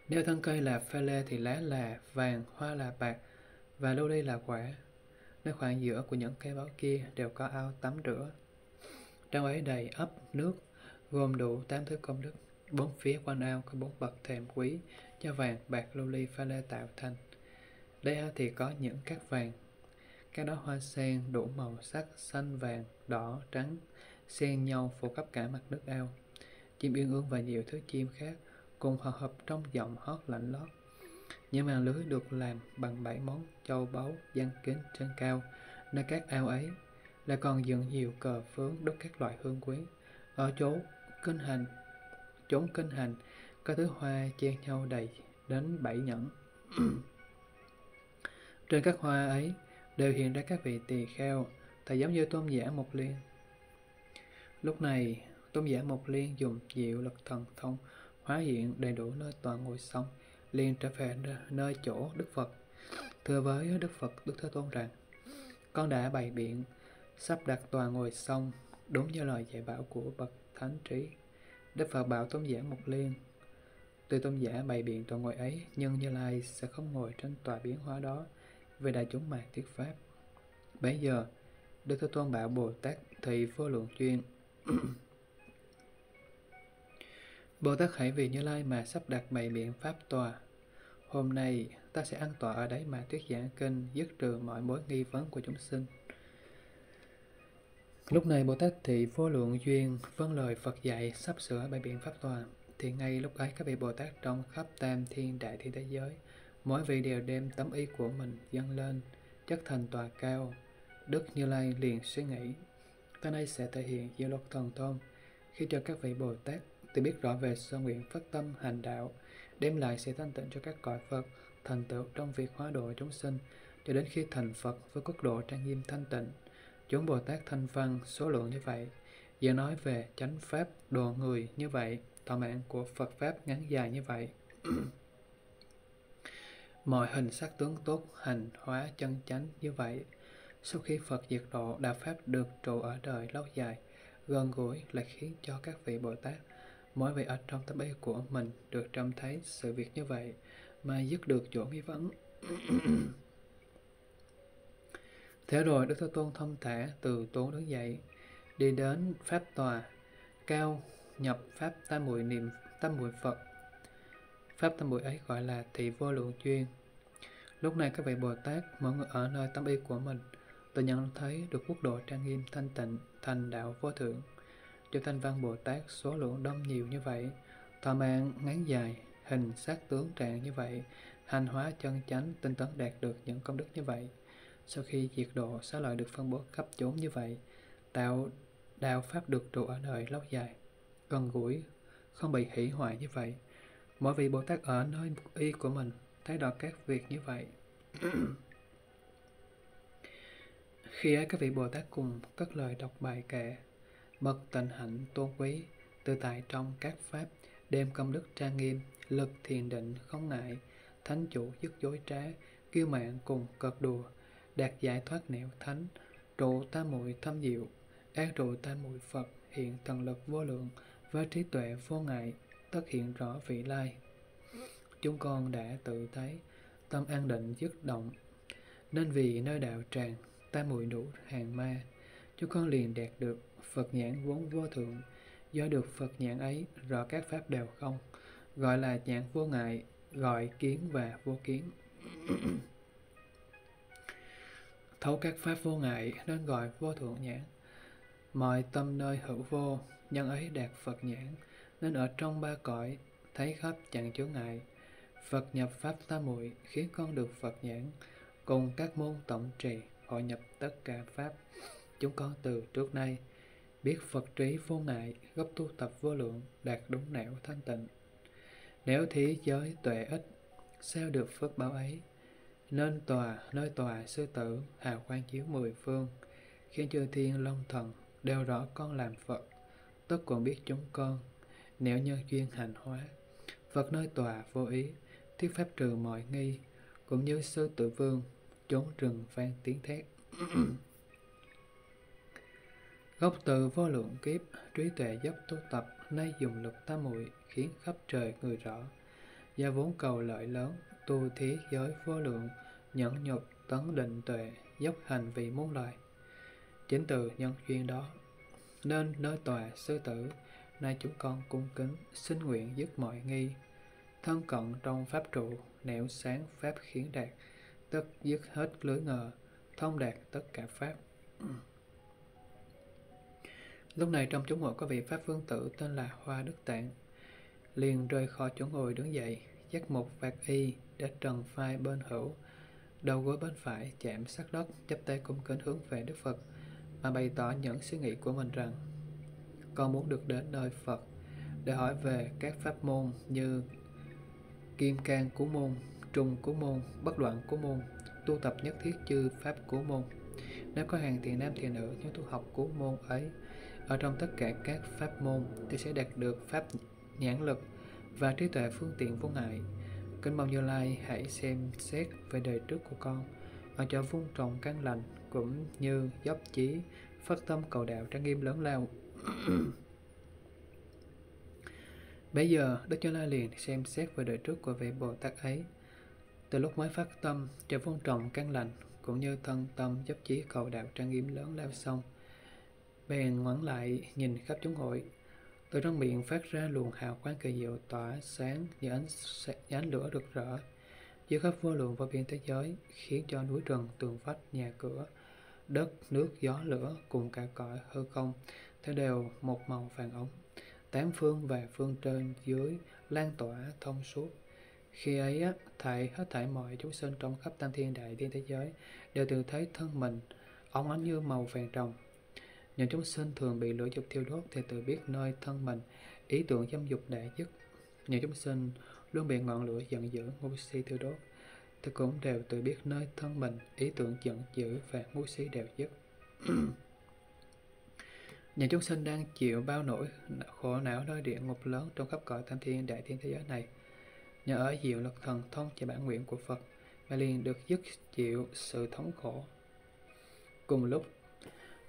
Nếu thân cây là pha lê, thì lá là vàng, hoa là bạc, và lưu ly là quả. Nơi khoảng giữa của những cây báu kia đều có ao tắm rửa. Trong ấy đầy ấp nước, gồm đủ 8 thứ công đức. Bốn phía quanh ao có 4 bậc thềm quý cho vàng, bạc, lưu ly, pha lê tạo thành. Đây ao thì có những cát vàng, các đó hoa sen đủ màu sắc xanh, vàng, đỏ, trắng xen nhau phủ khắp cả mặt nước ao. Chim uyên ương và nhiều thứ chim khác cùng hòa hợp trong giọng hót lạnh lót. Những màn lưới được làm bằng 7 món châu báu giăng kín trên cao. Nơi các ao ấy lại còn dựng nhiều cờ phướng đốt các loại hương quý. Ở chốn kinh hành có thứ hoa chen nhau đầy đến 7 nhẫn. Trên các hoa ấy đều hiện ra các vị tỳ kheo, thầy giống như Tôn giả Mục Liên. Lúc này Tôn giả Mục Liên dùng diệu lực thần thông hóa hiện đầy đủ nơi toàn ngồi xong, liền trở về nơi chỗ Đức Phật, thưa với Đức Phật, Đức Thế Tôn rằng: Con đã bày biện sắp đặt tòa ngồi xong đúng như lời dạy bảo của bậc thánh trí. Đức Phật bảo Tôn giả Mục Liên: Tuy Tôn giả bày biện tòa ngồi ấy, nhưng Như Lai sẽ không ngồi trên tòa biến hóa đó, về đại chúng mà thuyết pháp. Bấy giờ Đức Thế Tôn bảo Bồ Tát Thị Vô Lượng Duyên: Bồ Tát hãy vì Như Lai mà sắp đặt bày biện pháp tòa. Hôm nay ta sẽ an tọa ở đấy mà thuyết giảng kinh, dứt trừ mọi mối nghi vấn của chúng sinh. Lúc này Bồ Tát Thị Vô Lượng Duyên vâng lời Phật dạy sắp sửa bày biện pháp tòa. Thì ngay lúc ấy các vị Bồ Tát trong khắp Tam Thiên Đại Thiên Thế Giới, mỗi vị đều đem tấm y của mình dâng lên chất thành tòa cao. Đức Như Lai liền suy nghĩ: Ta nay sẽ thể hiện diệu luật thần thông, khi cho các vị Bồ Tát tự biết rõ về sơ nguyện phát tâm hành đạo, đem lại sự thanh tịnh cho các cõi Phật, thành tựu trong việc hóa độ chúng sinh, cho đến khi thành Phật với quốc độ trang nghiêm thanh tịnh. Chúng Bồ Tát thanh văn số lượng như vậy, giờ nói về chánh pháp độ người như vậy, thọ mạng của Phật pháp ngắn dài như vậy. Mọi hình sắc tướng tốt, hành hóa chân chánh như vậy. Sau khi Phật diệt độ, đạo pháp được trụ ở đời lâu dài, gần gũi, lại khiến cho các vị Bồ Tát Mỗi vị ở trong tập y của mình được trông thấy sự việc như vậy mà dứt được chỗ nghi vấn. Thế rồi Đức Thế Tôn thông thả từ tốn đứng dậy, đi đến Pháp Tòa, cao nhập Pháp Tam Muội Niệm Tam Muội Phật. Pháp Tam Muội ấy gọi là Thị Vô Lượng Duyên. Lúc này các vị Bồ Tát, mọi người ở nơi tâm y của mình, tự nhận thấy được quốc độ trang nghiêm thanh tịnh, thành đạo vô thượng. Điều thanh văn Bồ Tát số lượng đông nhiều như vậy, thọ mạng ngắn dài, hình sắc tướng trạng như vậy, hành hóa chân chánh, tinh tấn đạt được những công đức như vậy. Sau khi diệt độ, xá lợi được phân bố khắp chốn như vậy, tạo đạo Pháp được trụ ở đời lâu dài, gần gũi, không bị hủy hoại như vậy. Mỗi vị Bồ Tát ở nơi y của mình thấy rõ các việc như vậy. Khi ấy các vị Bồ Tát cùng cất lời đọc bài kệ: bậc tịnh hạnh tôn quý, tự tại trong các pháp, đem công đức trang nghiêm, lực thiền định không ngại, thánh chủ dứt dối trá, kiêu mạn cùng cợt đùa, đạt giải thoát nẻo thánh, trụ tam muội thâm diệu, an trụ tam muội Phật, hiện thần lực vô lượng, với trí tuệ vô ngại, tất hiện rõ vị lai. Chúng con đã tự thấy tâm an định dứt động, nên vì nơi đạo tràng tam muội đủ hàng ma, chúng con liền đạt được Phật nhãn vốn vô thượng. Do được Phật nhãn ấy, rõ các pháp đều không, gọi là nhãn vô ngại, gọi kiến và vô kiến. Thấu các pháp vô ngại nên gọi vô thượng nhãn. Mọi tâm nơi hữu vô, nhân ấy đạt Phật nhãn, nên ở trong ba cõi thấy khắp chẳng chướng ngại. Phật nhập pháp tam muội khiến con được Phật nhãn, cùng các môn tổng trì hội nhập tất cả pháp. Chúng con từ trước nay biết Phật trí vô ngại, gấp tu tập vô lượng, đạt đúng nẻo thanh tịnh. Nếu thế giới tuệ ích, sao được phước báo ấy? Nên tòa, nơi tòa sư tử, hào quang chiếu mười phương, khiến chư thiên long thần đều rõ con làm Phật, tất còn biết chúng con, nếu nhân duyên hành hóa. Phật nơi tòa vô ý, thuyết pháp trừ mọi nghi, cũng như sư tử vương, trốn rừng vang tiếng thét. Gốc từ vô lượng kiếp, trí tuệ dốc tu tập, nay dùng lực tam muội khiến khắp trời người rõ. Do vốn cầu lợi lớn, tu thế giới vô lượng, nhẫn nhục tấn định tuệ, dốc hành vị muôn loài. Chính từ nhân duyên đó, nên nơi tòa sư tử, nay chúng con cung kính, xin nguyện dứt mọi nghi. Thân cận trong pháp trụ, nẻo sáng pháp khiến đạt, tất dứt hết lưới ngờ, thông đạt tất cả pháp. Lúc này trong chúng hội có vị Pháp Vương tử tên là Hoa Đức Tạng, liền rời khỏi chỗ ngồi đứng dậy, giác một vạt y để trần phai bên hữu, đầu gối bên phải chạm sát đất, chắp tay cung kính hướng về Đức Phật, mà bày tỏ những suy nghĩ của mình rằng: con muốn được đến nơi Phật để hỏi về các pháp môn như Kim Cang Cú Môn, Trùng Cú Môn, Bất Đoạn Cú Môn, tu tập nhất thiết chư pháp Cú Môn. Nếu có hàng thiện nam thiện nữ những tu học Cú Môn ấy, ở trong tất cả các pháp môn thì sẽ đạt được pháp nhãn lực và trí tuệ phương tiện vô ngại. Kính mong Như Lai hãy xem xét về đời trước của con, ở chỗ vun trồng căn lành, cũng như dốc chí phát tâm cầu đạo trang nghiêm lớn lao. Bây giờ Đức Như Lai liền xem xét về đời trước của vị Bồ Tát ấy, từ lúc mới phát tâm cho vun trồng căn lành, cũng như thân tâm dốc chí cầu đạo trang nghiêm lớn lao xong, bèn ngoảnh lại nhìn khắp chúng hội, từ trong miệng phát ra luồng hào quang kỳ diệu tỏa sáng như ánh lửa rực rỡ, giữa khắp vô lượng vô biên thế giới, khiến cho núi rừng, tường vách, nhà cửa, đất, nước, gió, lửa cùng cả cõi hư không thế đều một màu vàng ống, tám phương và phương trên dưới lan tỏa thông suốt. Khi ấy hết thảy mọi chúng sinh trong khắp tam thiên đại thiên thế giới đều tự thấy thân mình óng ánh như màu vàng ròng. Những chúng sinh thường bị lửa dục thiêu đốt thì tự biết nơi thân mình ý tưởng dâm dục đã dứt. Những chúng sinh luôn bị ngọn lửa giận dữ ngu si thiêu đốt thì cũng đều tự biết nơi thân mình ý tưởng giận dữ và ngu si đều dứt. Những chúng sinh đang chịu bao nỗi khổ não nơi địa ngục lớn trong khắp cõi tam thiên đại thiên thế giới này, nhờ ở diệu lực thần thông và bản nguyện của Phật mà liền được dứt chịu sự thống khổ. Cùng lúc,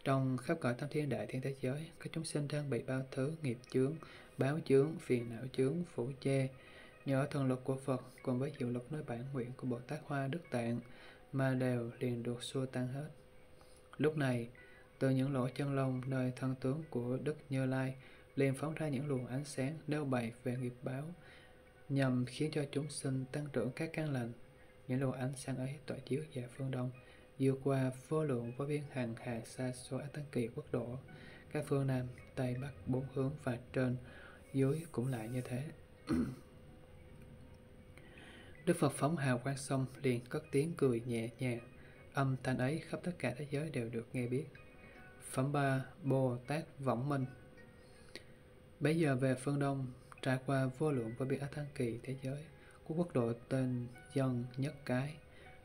trong khắp cõi tam thiên đại thiên thế giới, các chúng sinh đang bị bao thứ nghiệp chướng báo chướng, phiền não chướng, phủ che. Nhờ thần lực của Phật cùng với hiệu lực nơi bản nguyện của Bồ Tát Hoa Đức Tạng mà đều liền được xua tan hết. Lúc này, từ những lỗ chân lông nơi thân tướng của Đức Như Lai liền phóng ra những luồng ánh sáng nêu bày về nghiệp báo, nhằm khiến cho chúng sinh tăng trưởng các căn lành. Những luồng ánh sáng ấy tỏa chiếu về phương đông, vượt qua vô lượng vô biên hàng hà xa số A Tăng Kỳ quốc độ, các phương Nam, Tây, Bắc, bốn hướng và trên, dưới cũng lại như thế. Đức Phật phóng hào quang xong liền cất tiếng cười nhẹ nhàng, âm thanh ấy khắp tất cả thế giới đều được nghe biết. Phẩm 3. Bồ Tát Võng Minh. Bấy giờ về phương Đông, trải qua vô lượng vô biên A Tăng Kỳ thế giới, của quốc độ tên Dân Nhất Cái,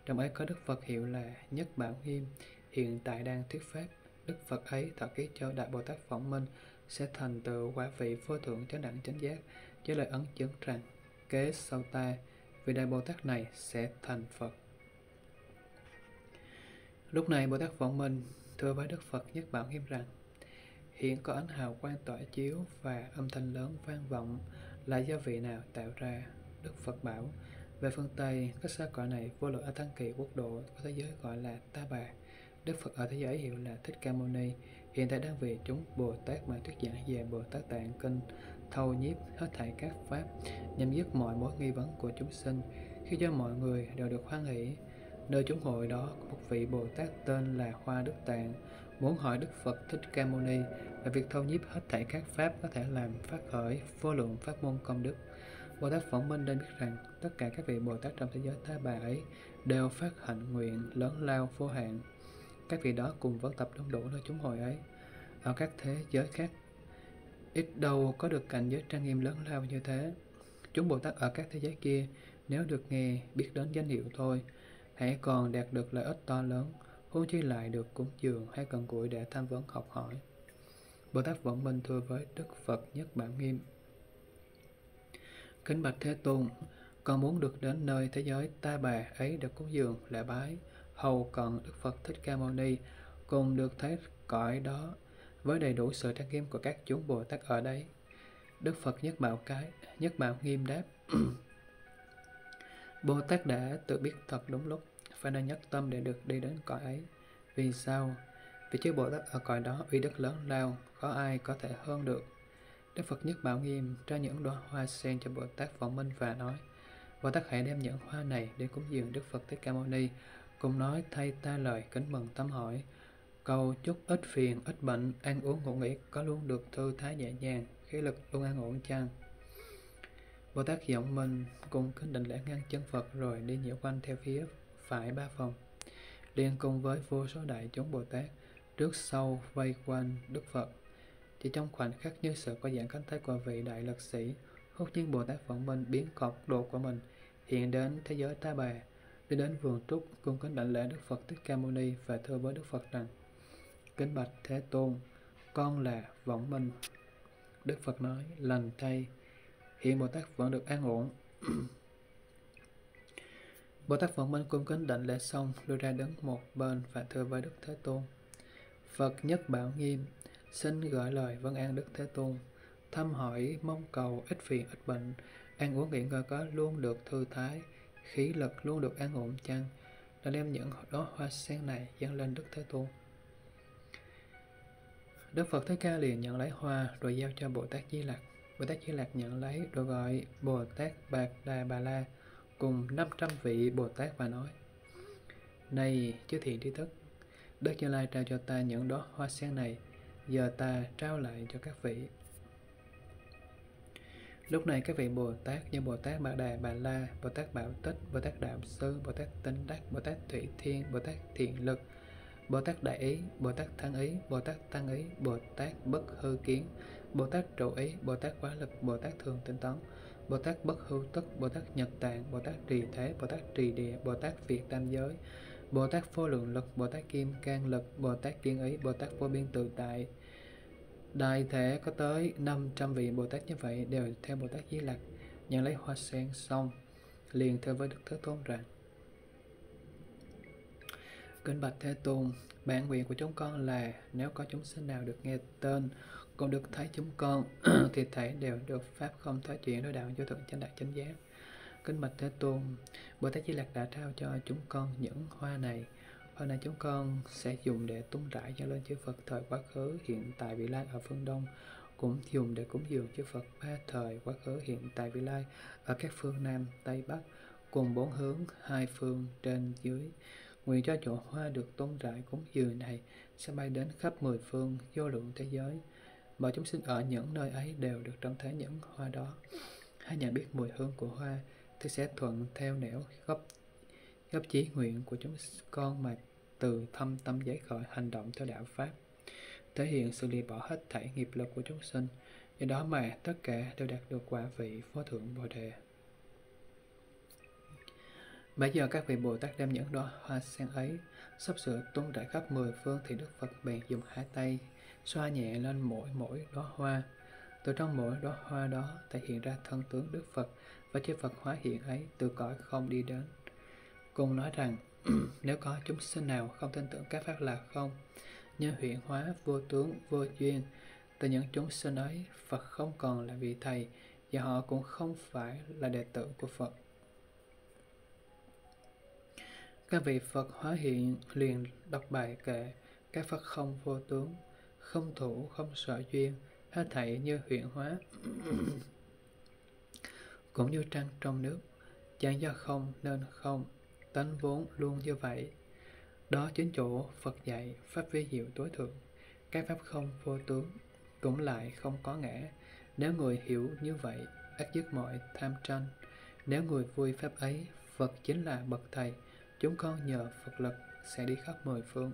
trong ấy có Đức Phật hiệu là Nhất Bảo Nghiêm, hiện tại đang thuyết pháp. Đức Phật ấy thọ ký cho Đại Bồ Tát Võng Minh sẽ thành tựu quả vị vô thượng chánh đẳng chánh giác, với lời ấn chứng rằng kế sau ta, vị Đại Bồ Tát này sẽ thành Phật. Lúc này Bồ Tát Võng Minh thưa với Đức Phật Nhất Bảo Nghiêm rằng, hiện có ánh hào quang tỏa chiếu và âm thanh lớn vang vọng là do vị nào tạo ra? Đức Phật bảo, về phương Tây, cách xa cõi này vô lượng A Tăng Kỳ quốc độ có thế giới gọi là Ta Bà. Đức Phật ở thế giới hiệu là Thích Ca Mâu Ni, hiện tại đang vì chúng Bồ Tát mà thuyết giảng về Bồ Tát Tạng Kinh, thâu nhiếp hết thảy các pháp, nhằm dứt mọi mối nghi vấn của chúng sinh, khi cho mọi người đều được hoan hỷ. Nơi chúng hội đó có một vị Bồ Tát tên là Hoa Đức Tạng, muốn hỏi Đức Phật Thích Ca Mâu Ni về việc thâu nhiếp hết thảy các pháp có thể làm phát khởi vô lượng pháp môn công đức. Bồ Tát Võng Minh nên biết rằng tất cả các vị Bồ Tát trong thế giới Ta Bà ấy đều phát hạnh nguyện lớn lao vô hạn. Các vị đó cùng vẫn tập đông đủ nơi chúng hội ấy. Ở các thế giới khác, ít đâu có được cảnh giới trang nghiêm lớn lao như thế. Chúng Bồ Tát ở các thế giới kia, nếu được nghe, biết đến danh hiệu thôi, hãy còn đạt được lợi ích to lớn, huống chi lại được cúng dường hay cần cụi để tham vấn học hỏi. Bồ Tát Võng Minh thưa với Đức Phật Nhất Bảo Nghiêm, kính bạch Thế Tôn, con muốn được đến nơi thế giới Ta Bà ấy được cúng dường, lễ bái, hầu cận Đức Phật Thích Ca Mâu Ni, cùng được thấy cõi đó với đầy đủ sự trang nghiêm của các chúng Bồ Tát ở đấy. Đức Phật Nhất Bảo Nghiêm đáp, Bồ Tát đã tự biết thật đúng lúc, phải nên nhất tâm để được đi đến cõi ấy. Vì sao? Vì chứ Bồ Tát ở cõi đó uy đức lớn lao, có ai có thể hơn được. Đức Phật Nhất Bảo Nghiêm trao những đóa hoa sen cho Bồ Tát Võng Minh và nói, Bồ Tát hãy đem những hoa này đến cúng dường Đức Phật Thích Ca Mâu Ni, cùng nói thay ta lời kính mừng tâm hỏi, cầu chúc ít phiền, ít bệnh, ăn uống ngủ nghỉ có luôn được thư thái nhẹ nhàng, khí lực luôn an ổn chăng. Bồ Tát Võng Minh cùng kính định lễ ngang chân Phật rồi đi nhiễu quanh theo phía phải ba vòng, liền cùng với vô số đại chúng Bồ Tát trước sau vây quanh Đức Phật. Chỉ trong khoảnh khắc như sự có dạng cánh tay của vị đại lực sĩ, hốt nhiên Bồ Tát Võng Minh biến cọc độ của mình, hiện đến thế giới Ta Bà, đi đến vườn trúc cung kính đảnh lễ Đức Phật Thích Ca Mâu Ni và thưa với Đức Phật rằng, kính bạch Thế Tôn, con là Võng Minh. Đức Phật nói, lành thay, hiện Bồ Tát vẫn được an ổn. Bồ Tát Võng Minh cung kính đảnh lễ xong, đưa ra đứng một bên và thưa với Đức Thế Tôn, Phật Nhất Bảo Nghiêm xin gửi lời vâng an Đức Thế Tôn, thăm hỏi mong cầu ít phiền ít bệnh, ăn uống nghỉ ngơi có luôn được thư thái, khí lực luôn được an ổn chăng, đã đem những đóa hoa sen này dâng lên Đức Thế Tôn. Đức Phật Thích Ca liền nhận lấy hoa rồi giao cho Bồ Tát Di Lạc. Bồ Tát Di Lạc nhận lấy rồi gọi Bồ Tát Bạc Đà Bà La cùng 500 vị Bồ Tát và nói, này chư thiện tri thức, Đức Như Lai trao cho ta những đóa hoa sen này, giờ ta trao lại cho các vị. Lúc này các vị Bồ Tát như Bồ Tát Bạc Đà Bà La, Bồ Tát Bảo Tích, Bồ Tát Đạo Sư, Bồ Tát Tinh Đắc, Bồ Tát Thủy Thiên, Bồ Tát Thiện Lực, Bồ Tát Đại Ý, Bồ Tát Thân Ý, Bồ Tát Tăng Ý, Bồ Tát Bất Hư Kiến, Bồ Tát Trụ Ý, Bồ Tát Quá Lực, Bồ Tát Thường Tinh Tấn, Bồ Tát Bất Hư Tức, Bồ Tát Nhật Tạng, Bồ Tát Trì Thế, Bồ Tát Trì Địa, Bồ Tát Việt Tam Giới, Bồ Tát Vô Lượng Lực, Bồ Tát Kim Cang Lực, Bồ Tát Kiên Ý, Bồ Tát Vô Biên Tự Tại. Đại thể có tới 500 vị Bồ Tát như vậy đều theo Bồ Tát Di Lặc nhận lấy hoa sen xong, liền thưa với Đức Thế Tôn rằng, kính bạch Thế Tôn, bản nguyện của chúng con là nếu có chúng sinh nào được nghe tên Con Đức thấy chúng con thì thảy đều được pháp không thói chuyện đối đạo vô thượng chánh đạo chánh giác. Kính bạch Thế Tôn, Bồ Tát Di Lạc đã trao cho chúng con những hoa này. Hoa này chúng con sẽ dùng để tung rải cho lên chư Phật thời quá khứ, hiện tại, vị lai ở phương Đông, cũng dùng để cúng dường chư Phật ba thời quá khứ, hiện tại, vị lai ở các phương Nam, Tây, Bắc, cùng bốn hướng, hai phương trên dưới. Nguyện cho chỗ hoa được tôn rải cúng dường này sẽ bay đến khắp 10 phương vô lượng thế giới. Mọi chúng sinh ở những nơi ấy đều được trông thấy những hoa đó. Hãy nhận biết mùi hương của hoa thì sẽ thuận theo nẻo gấp chí nguyện của chúng con mà từ thâm tâm giấy khởi hành động theo đạo pháp, thể hiện sự lìa bỏ hết thảy nghiệp lực của chúng sinh. Do đó mà tất cả đều đạt được quả vị vô thượng Bồ Đề. Bây giờ các vị Bồ Tát đem những đóa hoa sen ấy sắp sửa tung rải khắp 10 phương thì Đức Phật bèn dùng hai tay xoa nhẹ lên mỗi đóa hoa. Từ trong mỗi đóa hoa đó thể hiện ra thân tướng Đức Phật và chư Phật hóa hiện ấy từ cõi không đi đến. Cùng nói rằng nếu có chúng sinh nào không tin tưởng các pháp là không, như hiện hóa vô tướng vô duyên, từ những chúng sinh ấy Phật không còn là vị thầy và họ cũng không phải là đệ tử của Phật. Các vị Phật hóa hiện liền đọc bài kệ các Phật không vô tướng, không thủ, không sở duyên, hết thảy như huyện hóa, cũng như trăng trong nước, chẳng do không nên không, tánh vốn luôn như vậy. Đó chính chỗ Phật dạy pháp vi diệu tối thượng, các pháp không vô tướng, cũng lại không có ngã. Nếu người hiểu như vậy, ắt dứt mọi tham tranh. Nếu người vui pháp ấy, Phật chính là bậc thầy. Chúng con nhờ Phật lực sẽ đi khắp 10 phương.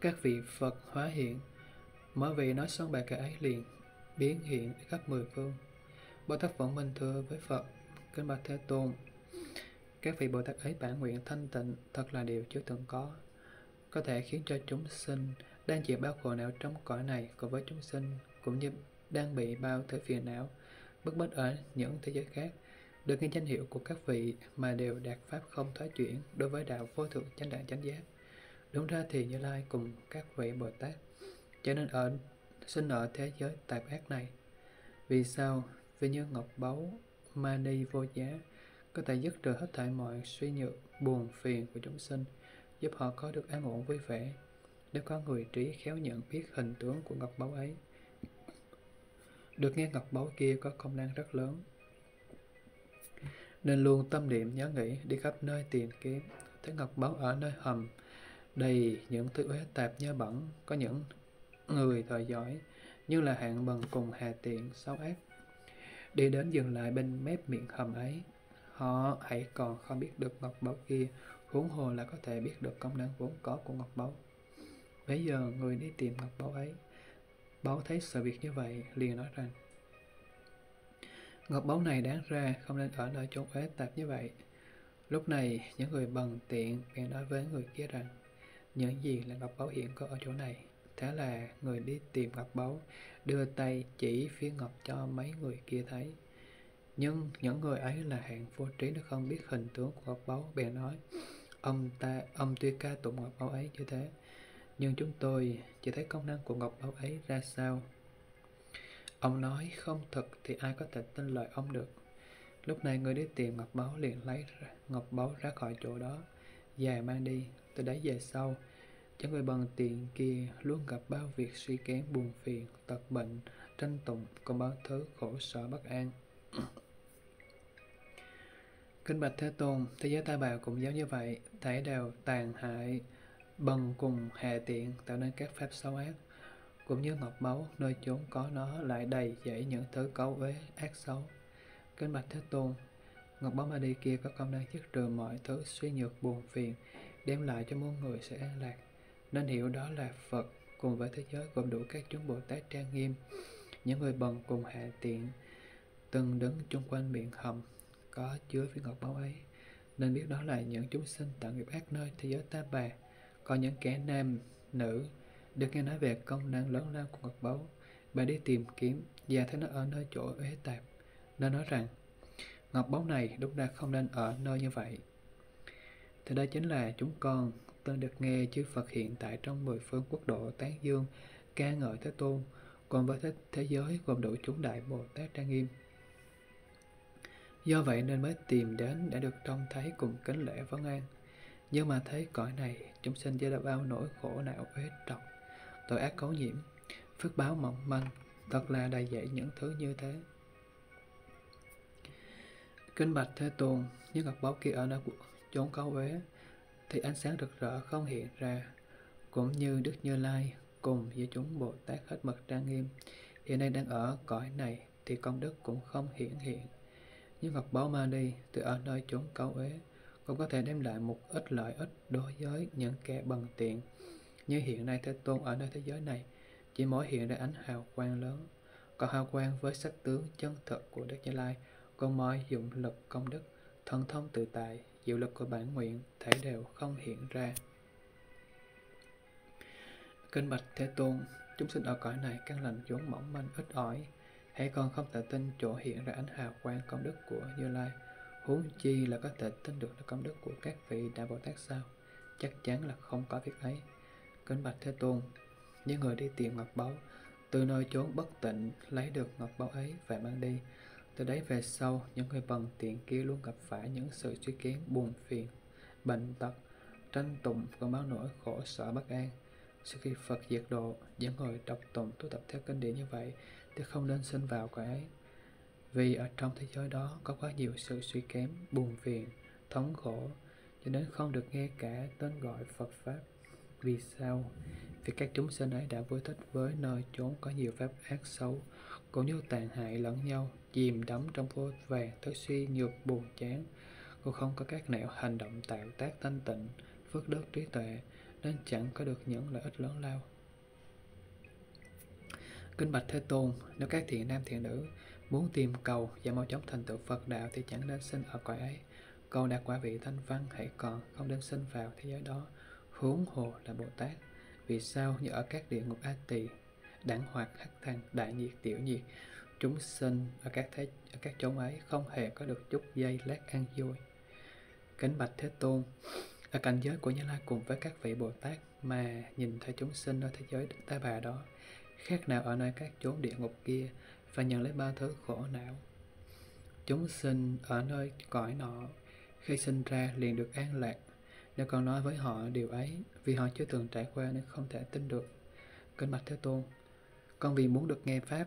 Các vị Phật hóa hiện, mỗi vị nói xong bài kệ ấy liền biến hiện khắp 10 phương. Bồ Tát Võng Minh thưa với Phật, kính bạch Thế Tôn, các vị Bồ Tát ấy bản nguyện thanh tịnh thật là điều chưa từng có thể khiến cho chúng sinh đang chịu bao khổ não trong cõi này cùng với chúng sinh cũng như đang bị bao thứ phiền não bức bách ở những thế giới khác được nghe danh hiệu của các vị mà đều đạt pháp không thoái chuyển đối với đạo vô thượng chánh đẳng chánh giác. Đúng ra thì Như Lai cùng các vị Bồ Tát cho nên sinh ở thế giới tạp ác này. Vì sao? Vì như ngọc báu mani vô giá có thể dứt trừ hết thảy mọi suy nhược buồn phiền của chúng sinh, giúp họ có được an ổn vui vẻ. Nếu có người trí khéo nhận biết hình tướng của ngọc báu ấy, được nghe ngọc báu kia có công năng rất lớn, nên luôn tâm niệm nhớ nghĩ đi khắp nơi tìm kiếm. Thấy ngọc báu ở nơi hầm đầy những thứ uế tạp nhơ bẩn, có những người thợ giỏi như là hạng bần cùng hà tiện xấu ác đi đến dừng lại bên mép miệng hầm ấy, họ hãy còn không biết được ngọc báu kia, huống hồ là có thể biết được công năng vốn có của ngọc báu. Bây giờ người đi tìm ngọc báu ấy, báu thấy sự việc như vậy liền nói rằng ngọc báu này đáng ra không nên ở nơi chốn uế tạp như vậy. Lúc này những người bần tiện bèn nói với người kia rằng những gì là ngọc báu hiện có ở chỗ này. Thế là người đi tìm ngọc báu đưa tay chỉ phía ngọc cho mấy người kia thấy. Nhưng những người ấy là hạng vô trí nó không biết hình tướng của ngọc báu, bèn nói ông tuy ca tụng ngọc báu ấy như thế, nhưng chúng tôi chỉ thấy công năng của ngọc báu ấy ra sao. Ông nói không thật thì ai có thể tin lời ông được. Lúc này người đi tìm ngọc báu liền lấy ngọc báu ra khỏi chỗ đó và mang đi. Từ đấy về sau, những người bần tiện kia luôn gặp bao việc suy kém buồn phiền, tật bệnh, tranh tụng, còn bao thứ khổ sở bất an. Kinh bạch Thế Tôn, thế giới Ta Bà cũng giống như vậy, thảy đều tàn hại bần cùng hạ tiện tạo nên các pháp xấu ác. Cũng như ngọc báu, nơi chốn có nó lại đầy dẫy những thứ cấu uế ác xấu. Kinh bạch Thế Tôn, ngọc báu mà đi kia có công năng dứt trừ mọi thứ suy nhược buồn phiền, đem lại cho muôn người sẽ an lạc. Nên hiểu đó là Phật cùng với thế giới gồm đủ các chúng Bồ Tát trang nghiêm, những người bần cùng hạ tiện từng đứng chung quanh miệng hầm có chứa viên ngọc báu ấy, nên biết đó là những chúng sinh tạo nghiệp ác nơi thế giới Ta Bà. Còn những kẻ nam nữ được nghe nói về công năng lớn lao của ngọc báu, bà đi tìm kiếm và thấy nó ở nơi chỗ uế tạp, nên nói rằng ngọc báu này đúng ra không nên ở nơi như vậy. Thì đây chính là chúng con từng được nghe chư Phật hiện tại trong 10 phương quốc độ tán dương, ca ngợi Thế Tôn, còn với thế giới gồm đủ chúng đại Bồ Tát trang nghiêm. Do vậy nên mới tìm đến đã được trông thấy cùng kính lễ vấn an. Nhưng mà thấy cõi này, chúng sinh do đã bao nỗi khổ não uế trọc, tội ác cấu nhiễm, phước báo mỏng manh, thật là đầy dạy những thứ như thế. Kinh bạch Thế Tôn, những ngọc báu kia ở nơi chốn cấu uế thì ánh sáng rực rỡ không hiện ra, cũng như Đức Như Lai cùng với chúng Bồ Tát hết mực trang nghiêm hiện nay đang ở cõi này thì công đức cũng không hiện. Những ngọc báu ma đi từ ở nơi chốn cấu uế cũng có thể đem lại một ít lợi ích đối với những kẻ bần tiện. Như hiện nay Thế Tôn ở nơi thế giới này chỉ mỗi hiện ra ánh hào quang lớn, còn hào quang với sắc tướng chân thực của Đức Như Lai, còn mọi dụng lực công đức, thần thông tự tại, diệu lực của bản nguyện thể đều không hiện ra. Kinh bạch Thế Tôn, chúng sinh ở cõi này căn lành vốn mỏng manh ít ỏi, hãy còn không thể tin chỗ hiện ra ánh hào quang công đức của Như Lai, huống chi là có thể tin được công đức của các vị đại Bồ Tát sao? Chắc chắn là không có việc ấy. Kính bạch Thế Tôn, những người đi tìm ngọc báu từ nơi chốn bất tịnh lấy được ngọc báu ấy và mang đi, từ đấy về sau những người bần tiện kia luôn gặp phải những sự suy kiến buồn phiền, bệnh tật, tranh tụng còn báo nỗi khổ sở bất an. Sau khi Phật diệt độ, những người đọc tụng tu tập theo kinh điển như vậy thì không nên sinh vào cõi ấy. Vì ở trong thế giới đó có quá nhiều sự suy kém, buồn phiền, thống khổ, cho nên không được nghe cả tên gọi Phật Pháp. Vì sao? Vì các chúng sinh ấy đã vui thích với nơi chốn có nhiều pháp ác xấu, cũng như tàn hại lẫn nhau, chìm đắm trong vô vàng thứ suy nhược buồn chán, cũng không có các nẻo hành động tạo tác thanh tịnh, phước đức trí tuệ, nên chẳng có được những lợi ích lớn lao. Kinh bạch Thế Tôn, nếu các thiện nam thiện nữ muốn tìm cầu và mau chóng thành tựu Phật đạo thì chẳng nên sinh ở cõi ấy. Cầu đạt quả vị thanh văn hãy còn không nên sinh vào thế giới đó, huống hồ là Bồ Tát. Vì sao? Như ở các địa ngục A Tỳ, Đẳng Hoạt, Hắc Thăng, Đại Nhiệt, Tiểu Nhiệt, chúng sinh ở các chốn ấy không hề có được chút giây lát an vui. Kính bạch Thế Tôn, ở cảnh giới của Như Lai cùng với các vị Bồ Tát mà nhìn thấy chúng sinh ở thế giới Ta Bà đó, khác nào ở nơi các chốn địa ngục kia và nhận lấy ba thứ khổ não. Chúng sinh ở nơi cõi nọ khi sinh ra liền được an lạc, nếu còn nói với họ điều ấy vì họ chưa từng trải qua nên không thể tin được. Kính bạch Thế Tôn, con vì muốn được nghe Pháp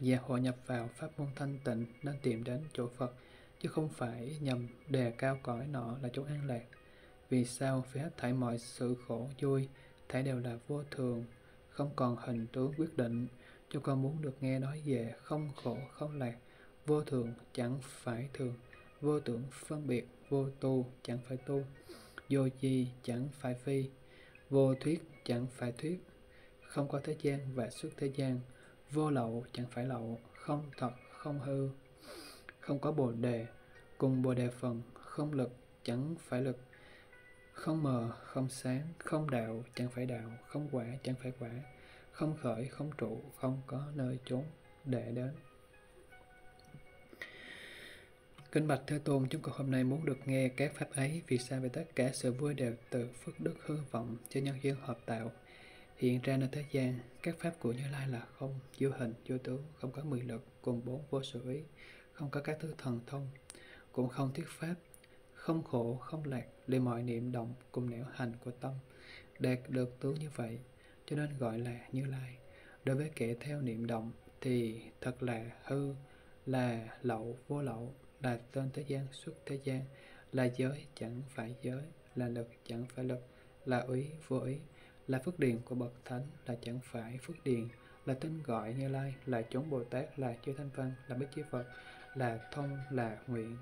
và hội nhập vào Pháp môn thanh tịnh nên tìm đến chỗ Phật, chứ không phải nhằm đề cao cõi nọ là chỗ an lạc. Vì sao? Vì hết thảy mọi sự khổ vui thảy đều là vô thường, không còn hình tướng quyết định, cho con muốn được nghe nói về không khổ không lạc, vô thường chẳng phải thường, vô tưởng phân biệt, vô tu chẳng phải tu, vô vi chẳng phải phi, vô thuyết chẳng phải thuyết, không có thế gian và xuất thế gian, vô lậu chẳng phải lậu, không thật không hư, không có bồ đề, cùng bồ đề phần, không lực chẳng phải lực, không mờ không sáng, không đạo chẳng phải đạo, không quả chẳng phải quả, không khởi không trụ, không có nơi trốn để đến. Kinh bạch Thế Tôn, chúng con hôm nay muốn được nghe các pháp ấy. Vì sao? Vì tất cả sự vui đều từ phước đức hư vọng cho nhân duyên hợp tạo, hiện ra nơi thế gian. Các pháp của Như Lai là không, vô hình vô tướng, không có mười lực, cùng bốn vô sự ý, không có các thứ thần thông, cũng không thuyết pháp, không khổ không lạc, để mọi niệm động cùng nẻo hành của tâm đạt được tướng như vậy, cho nên gọi là Như Lai. Đối với kẻ theo niệm động thì thật là hư, là lậu, vô lậu, là tên thế gian, xuất thế gian, là giới chẳng phải giới, là lực chẳng phải lực, là ý vô ý, là phước điền của bậc thánh, là chẳng phải phước điền, là tên gọi Như Lai, là chốn Bồ Tát, là chư Thanh Văn, là Bích Chi Phật, là thông, là nguyện.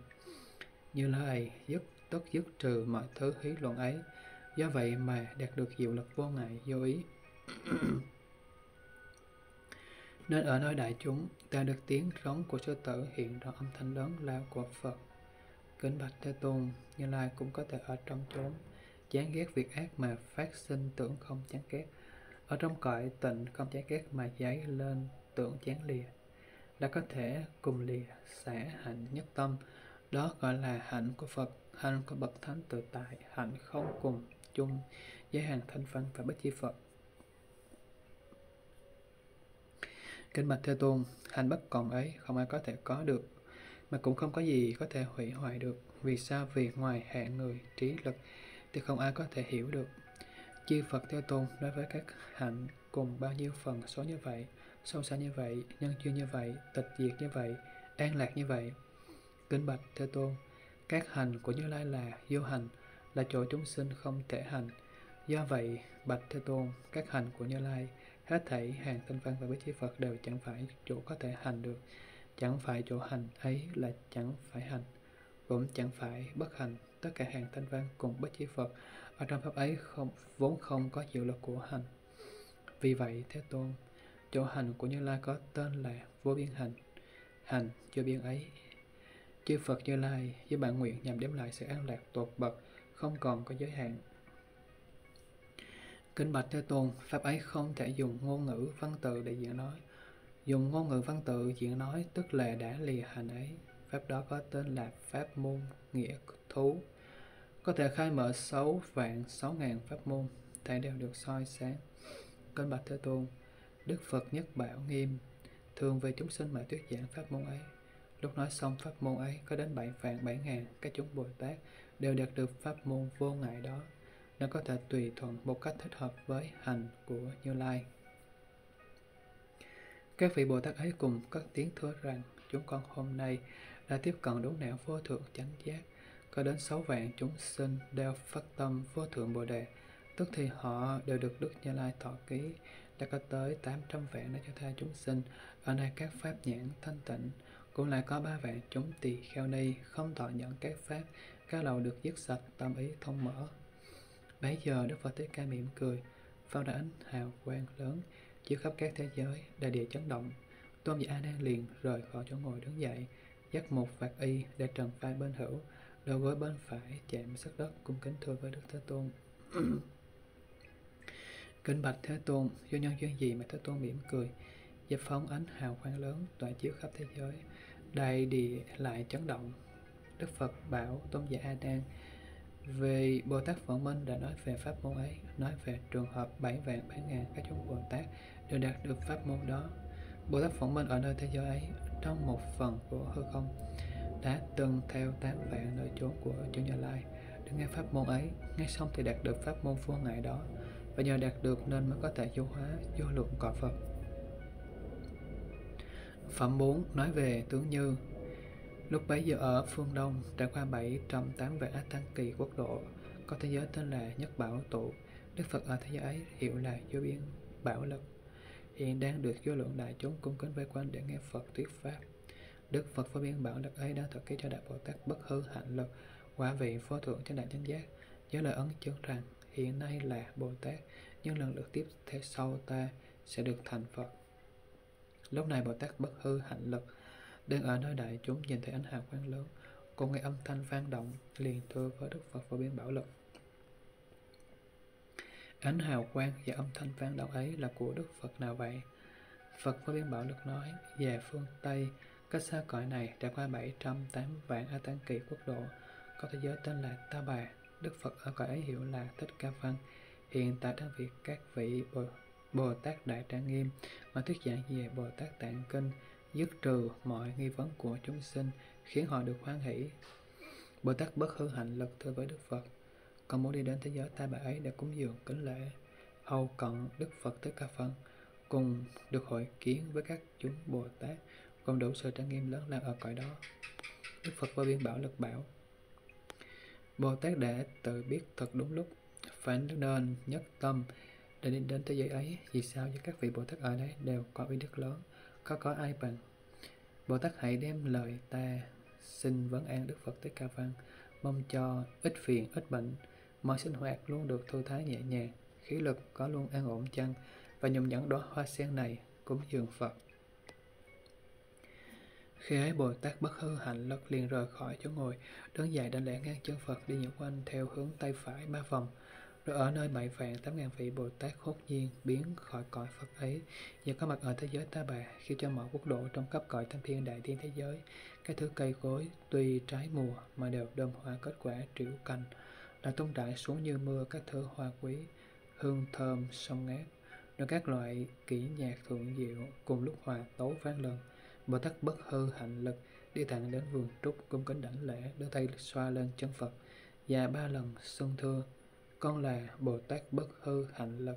Như Lai dứt tất dứt trừ mọi thứ hí luận ấy, do vậy mà đạt được diệu lực vô ngại vô ý. Nên ở nơi đại chúng ta được tiếng rống của sư tử hiện rõ âm thanh lớn lao của Phật. Kính bạch Thế Tôn, Như Lai cũng có thể ở trong chốn chán ghét việc ác mà phát sinh tưởng không chán ghét, ở trong cõi tịnh không chán ghét mà dấy lên tưởng chán lìa, đã có thể cùng lìa xả hạnh nhất tâm. Đó gọi là hạnh của Phật, hạnh của bậc thánh tự tại, hạnh không cùng chung với hàng thanh văn và bách chi Phật. Kính bạch Thế Tôn, hạnh bất cộng ấy không ai có thể có được, mà cũng không có gì có thể hủy hoại được. Vì sao? Vì ngoài hạng người trí lực thì không ai có thể hiểu được. Chư Phật Thế Tôn đối với các hạnh cùng bao nhiêu phần số như vậy, sâu xa như vậy, nhân duyên như vậy, tịch diệt như vậy, an lạc như vậy. Kính bạch Thế Tôn, các hành của Như Lai là vô hành, là chỗ chúng sinh không thể hành. Do vậy, bạch Thế Tôn, các hành của Như Lai, hết thảy hàng tinh văn và bích chi Phật đều chẳng phải chỗ có thể hành được. Chẳng phải chỗ hành ấy là chẳng phải hành, cũng chẳng phải bất hành. Tất cả hàng thanh văn cùng bích chi Phật ở trong pháp ấy vốn không có diệu lực của hành. Vì vậy, Thế Tôn, chỗ hành của Như Lai có tên là vô biên hành. Hành chưa biên ấy, chư Phật Như Lai với bản nguyện nhằm đem lại sự an lạc tột bậc, không còn có giới hạn. Kính bạch Thế Tôn, pháp ấy không thể dùng ngôn ngữ văn tự để diễn nói. Dùng ngôn ngữ văn tự diễn nói tức là đã lìa hành ấy. Pháp đó có tên là pháp môn nghĩa thú, có thể khai mở 6.000 pháp môn, thảy đều được soi sáng. Kính bạch Thế Tôn, Đức Phật Nhất Bảo Nghiêm thường về chúng sinh mà thuyết giảng pháp môn ấy. Lúc nói xong pháp môn ấy, có đến 7.000 các chúng Bồ Tát đều đạt được pháp môn vô ngại đó. Nó có thể tùy thuận một cách thích hợp với hành của Như Lai. Các vị Bồ Tát ấy cùng các tiếng thưa rằng, chúng con hôm nay đã tiếp cận đốn não vô thượng chánh giác. Có đến 6.000 chúng sinh đều phát tâm vô thượng Bồ Đề, tức thì họ đều được Đức Như Lai thọ ký. Đã có tới 800 vạn đã cho tha chúng sinh ở nơi các pháp nhãn thanh tịnh. Cũng lại có 3 vạn chúng tỳ kheo ni không thọ nhận các pháp, các lậu được dứt sạch, tâm ý thông mở. Bấy giờ Đức Phật Thích Ca mỉm cười, phao ra ánh hào quang lớn chiếu khắp các thế giới, đại địa chấn động. Tôn giả Anang liền rời khỏi chỗ ngồi đứng dậy, dắt một vạt y để trần vai bên hữu, đầu gối bên phải chạm sát đất, cung kính thưa với Đức Thế Tôn. Kính bạch Thế Tôn, do nhân duyên gì mà Thế Tôn mỉm cười, dập phóng ánh hào quang lớn tỏa chiếu khắp thế giới, đại địa lại chấn động? Đức Phật bảo Tôn giả Anang, về Bồ Tát Võng Minh đã nói về pháp môn ấy, nói về trường hợp 7.000 các chúng Bồ Tát đều đạt được pháp môn đó. Bồ Tát Võng Minh ở nơi thế giới ấy, trong một phần của hư không, đã từng theo 8 vạn nơi chốn của chư Như Lai để nghe pháp môn ấy, nghe xong thì đạt được pháp môn vô ngại đó, và nhờ đạt được nên mới có thể vô hóa vô lượng cõi Phật. Phẩm 4 nói về tướng Như. Lúc bấy giờ ở phương Đông, trải qua 780 A Tăng Kỳ quốc độ, có thế giới tên là Nhất Bảo Tụ. Đức Phật ở thế giới ấy hiệu là Vô Biên Bảo Lực, hiện đang được vô lượng đại chúng cung kính vây quanh để nghe Phật thuyết pháp. Đức Phật Vô Biên Bảo Lực ấy đã thực ký cho Đại Bồ Tát Bất Hư Hạnh Lực, quả vị vô thượng chánh đại chánh giác, với lời ấn chứng rằng hiện nay là Bồ Tát, nhưng lần lượt tiếp theo sau ta sẽ được thành Phật. Lúc này Bồ Tát Bất Hư Hạnh Lực đang ở nơi đại chúng, nhìn thấy ánh hào quang lớn cùng nghe âm thanh vang động, liền thưa với Đức Phật Vô Biên Bảo Lực. Ánh hào quang và âm thanh vang động ấy là của Đức Phật nào vậy? Phật Vô Biên Bảo Lực nói, về phương Tây, cách xa cõi này, trải qua 780 vạn A Tăng Kỳ quốc độ, có thế giới tên là Ta Bà. Đức Phật ở cõi ấy hiệu là Thích Ca Văn, hiện tại đang việc các vị Bồ Tát Đại Trang Nghiêm mà thuyết giảng về Bồ Tát Tạng Kinh, dứt trừ mọi nghi vấn của chúng sinh, khiến họ được hoan hỷ. Bồ Tát Bất Hư Hạnh Lực thưa với Đức Phật, còn muốn đi đến thế giới Ta Bà ấy để cúng dường kính lễ, hầu cận Đức Phật Thích Ca Phật, cùng được hội kiến với các chúng Bồ Tát, cùng đủ sự trang nghiêm lớn lao ở cõi đó. Đức Phật Vô Biên Bảo Lực bảo, Bồ Tát đã tự biết thật đúng lúc, phải nên nhất tâm để đi đến thế giới ấy. Vì sao? Với các vị Bồ Tát ở đấy đều có uy đức lớn, có ai bằng. Bồ Tát hãy đem lời ta xin vấn an Đức Phật Thích Ca Văn, mong cho ít phiền ít bệnh, mọi sinh hoạt luôn được thư thái nhẹ nhàng, khí lực có luôn an ổn chăng, và nhung nhẫn đóa hoa sen này cúng dường Phật. Khi ấy Bồ Tát Bất Hư Hạnh Lực liền rời khỏi chỗ ngồi đứng dậy, đến lễ ngang chân Phật, đi nhổ quanh theo hướng tay phải 3 vòng, rồi ở nơi 7.8000 vị Bồ Tát hốt nhiên biến khỏi cõi Phật ấy, và có mặt ở thế giới Ta Bà, khi cho mọi quốc độ trong khắp cõi Tam Thiên Đại Thiên thế giới, các thứ cây cối tuy trái mùa mà đều đơm hoa kết quả trĩu cành, đã tuôn rải xuống như mưa các thứ hoa quý, hương thơm sông ngát, rồi các loại kỹ nhạc thượng diệu cùng lúc hòa tấu vang lần. Bồ Tát Bất Hư Hạnh Lực đi thẳng đến vườn trúc, cung kính đảnh lễ, đưa tay xoa lên chân Phật và ba lần xưng thưa: Con là Bồ Tát Bất Hư Hạnh Lực.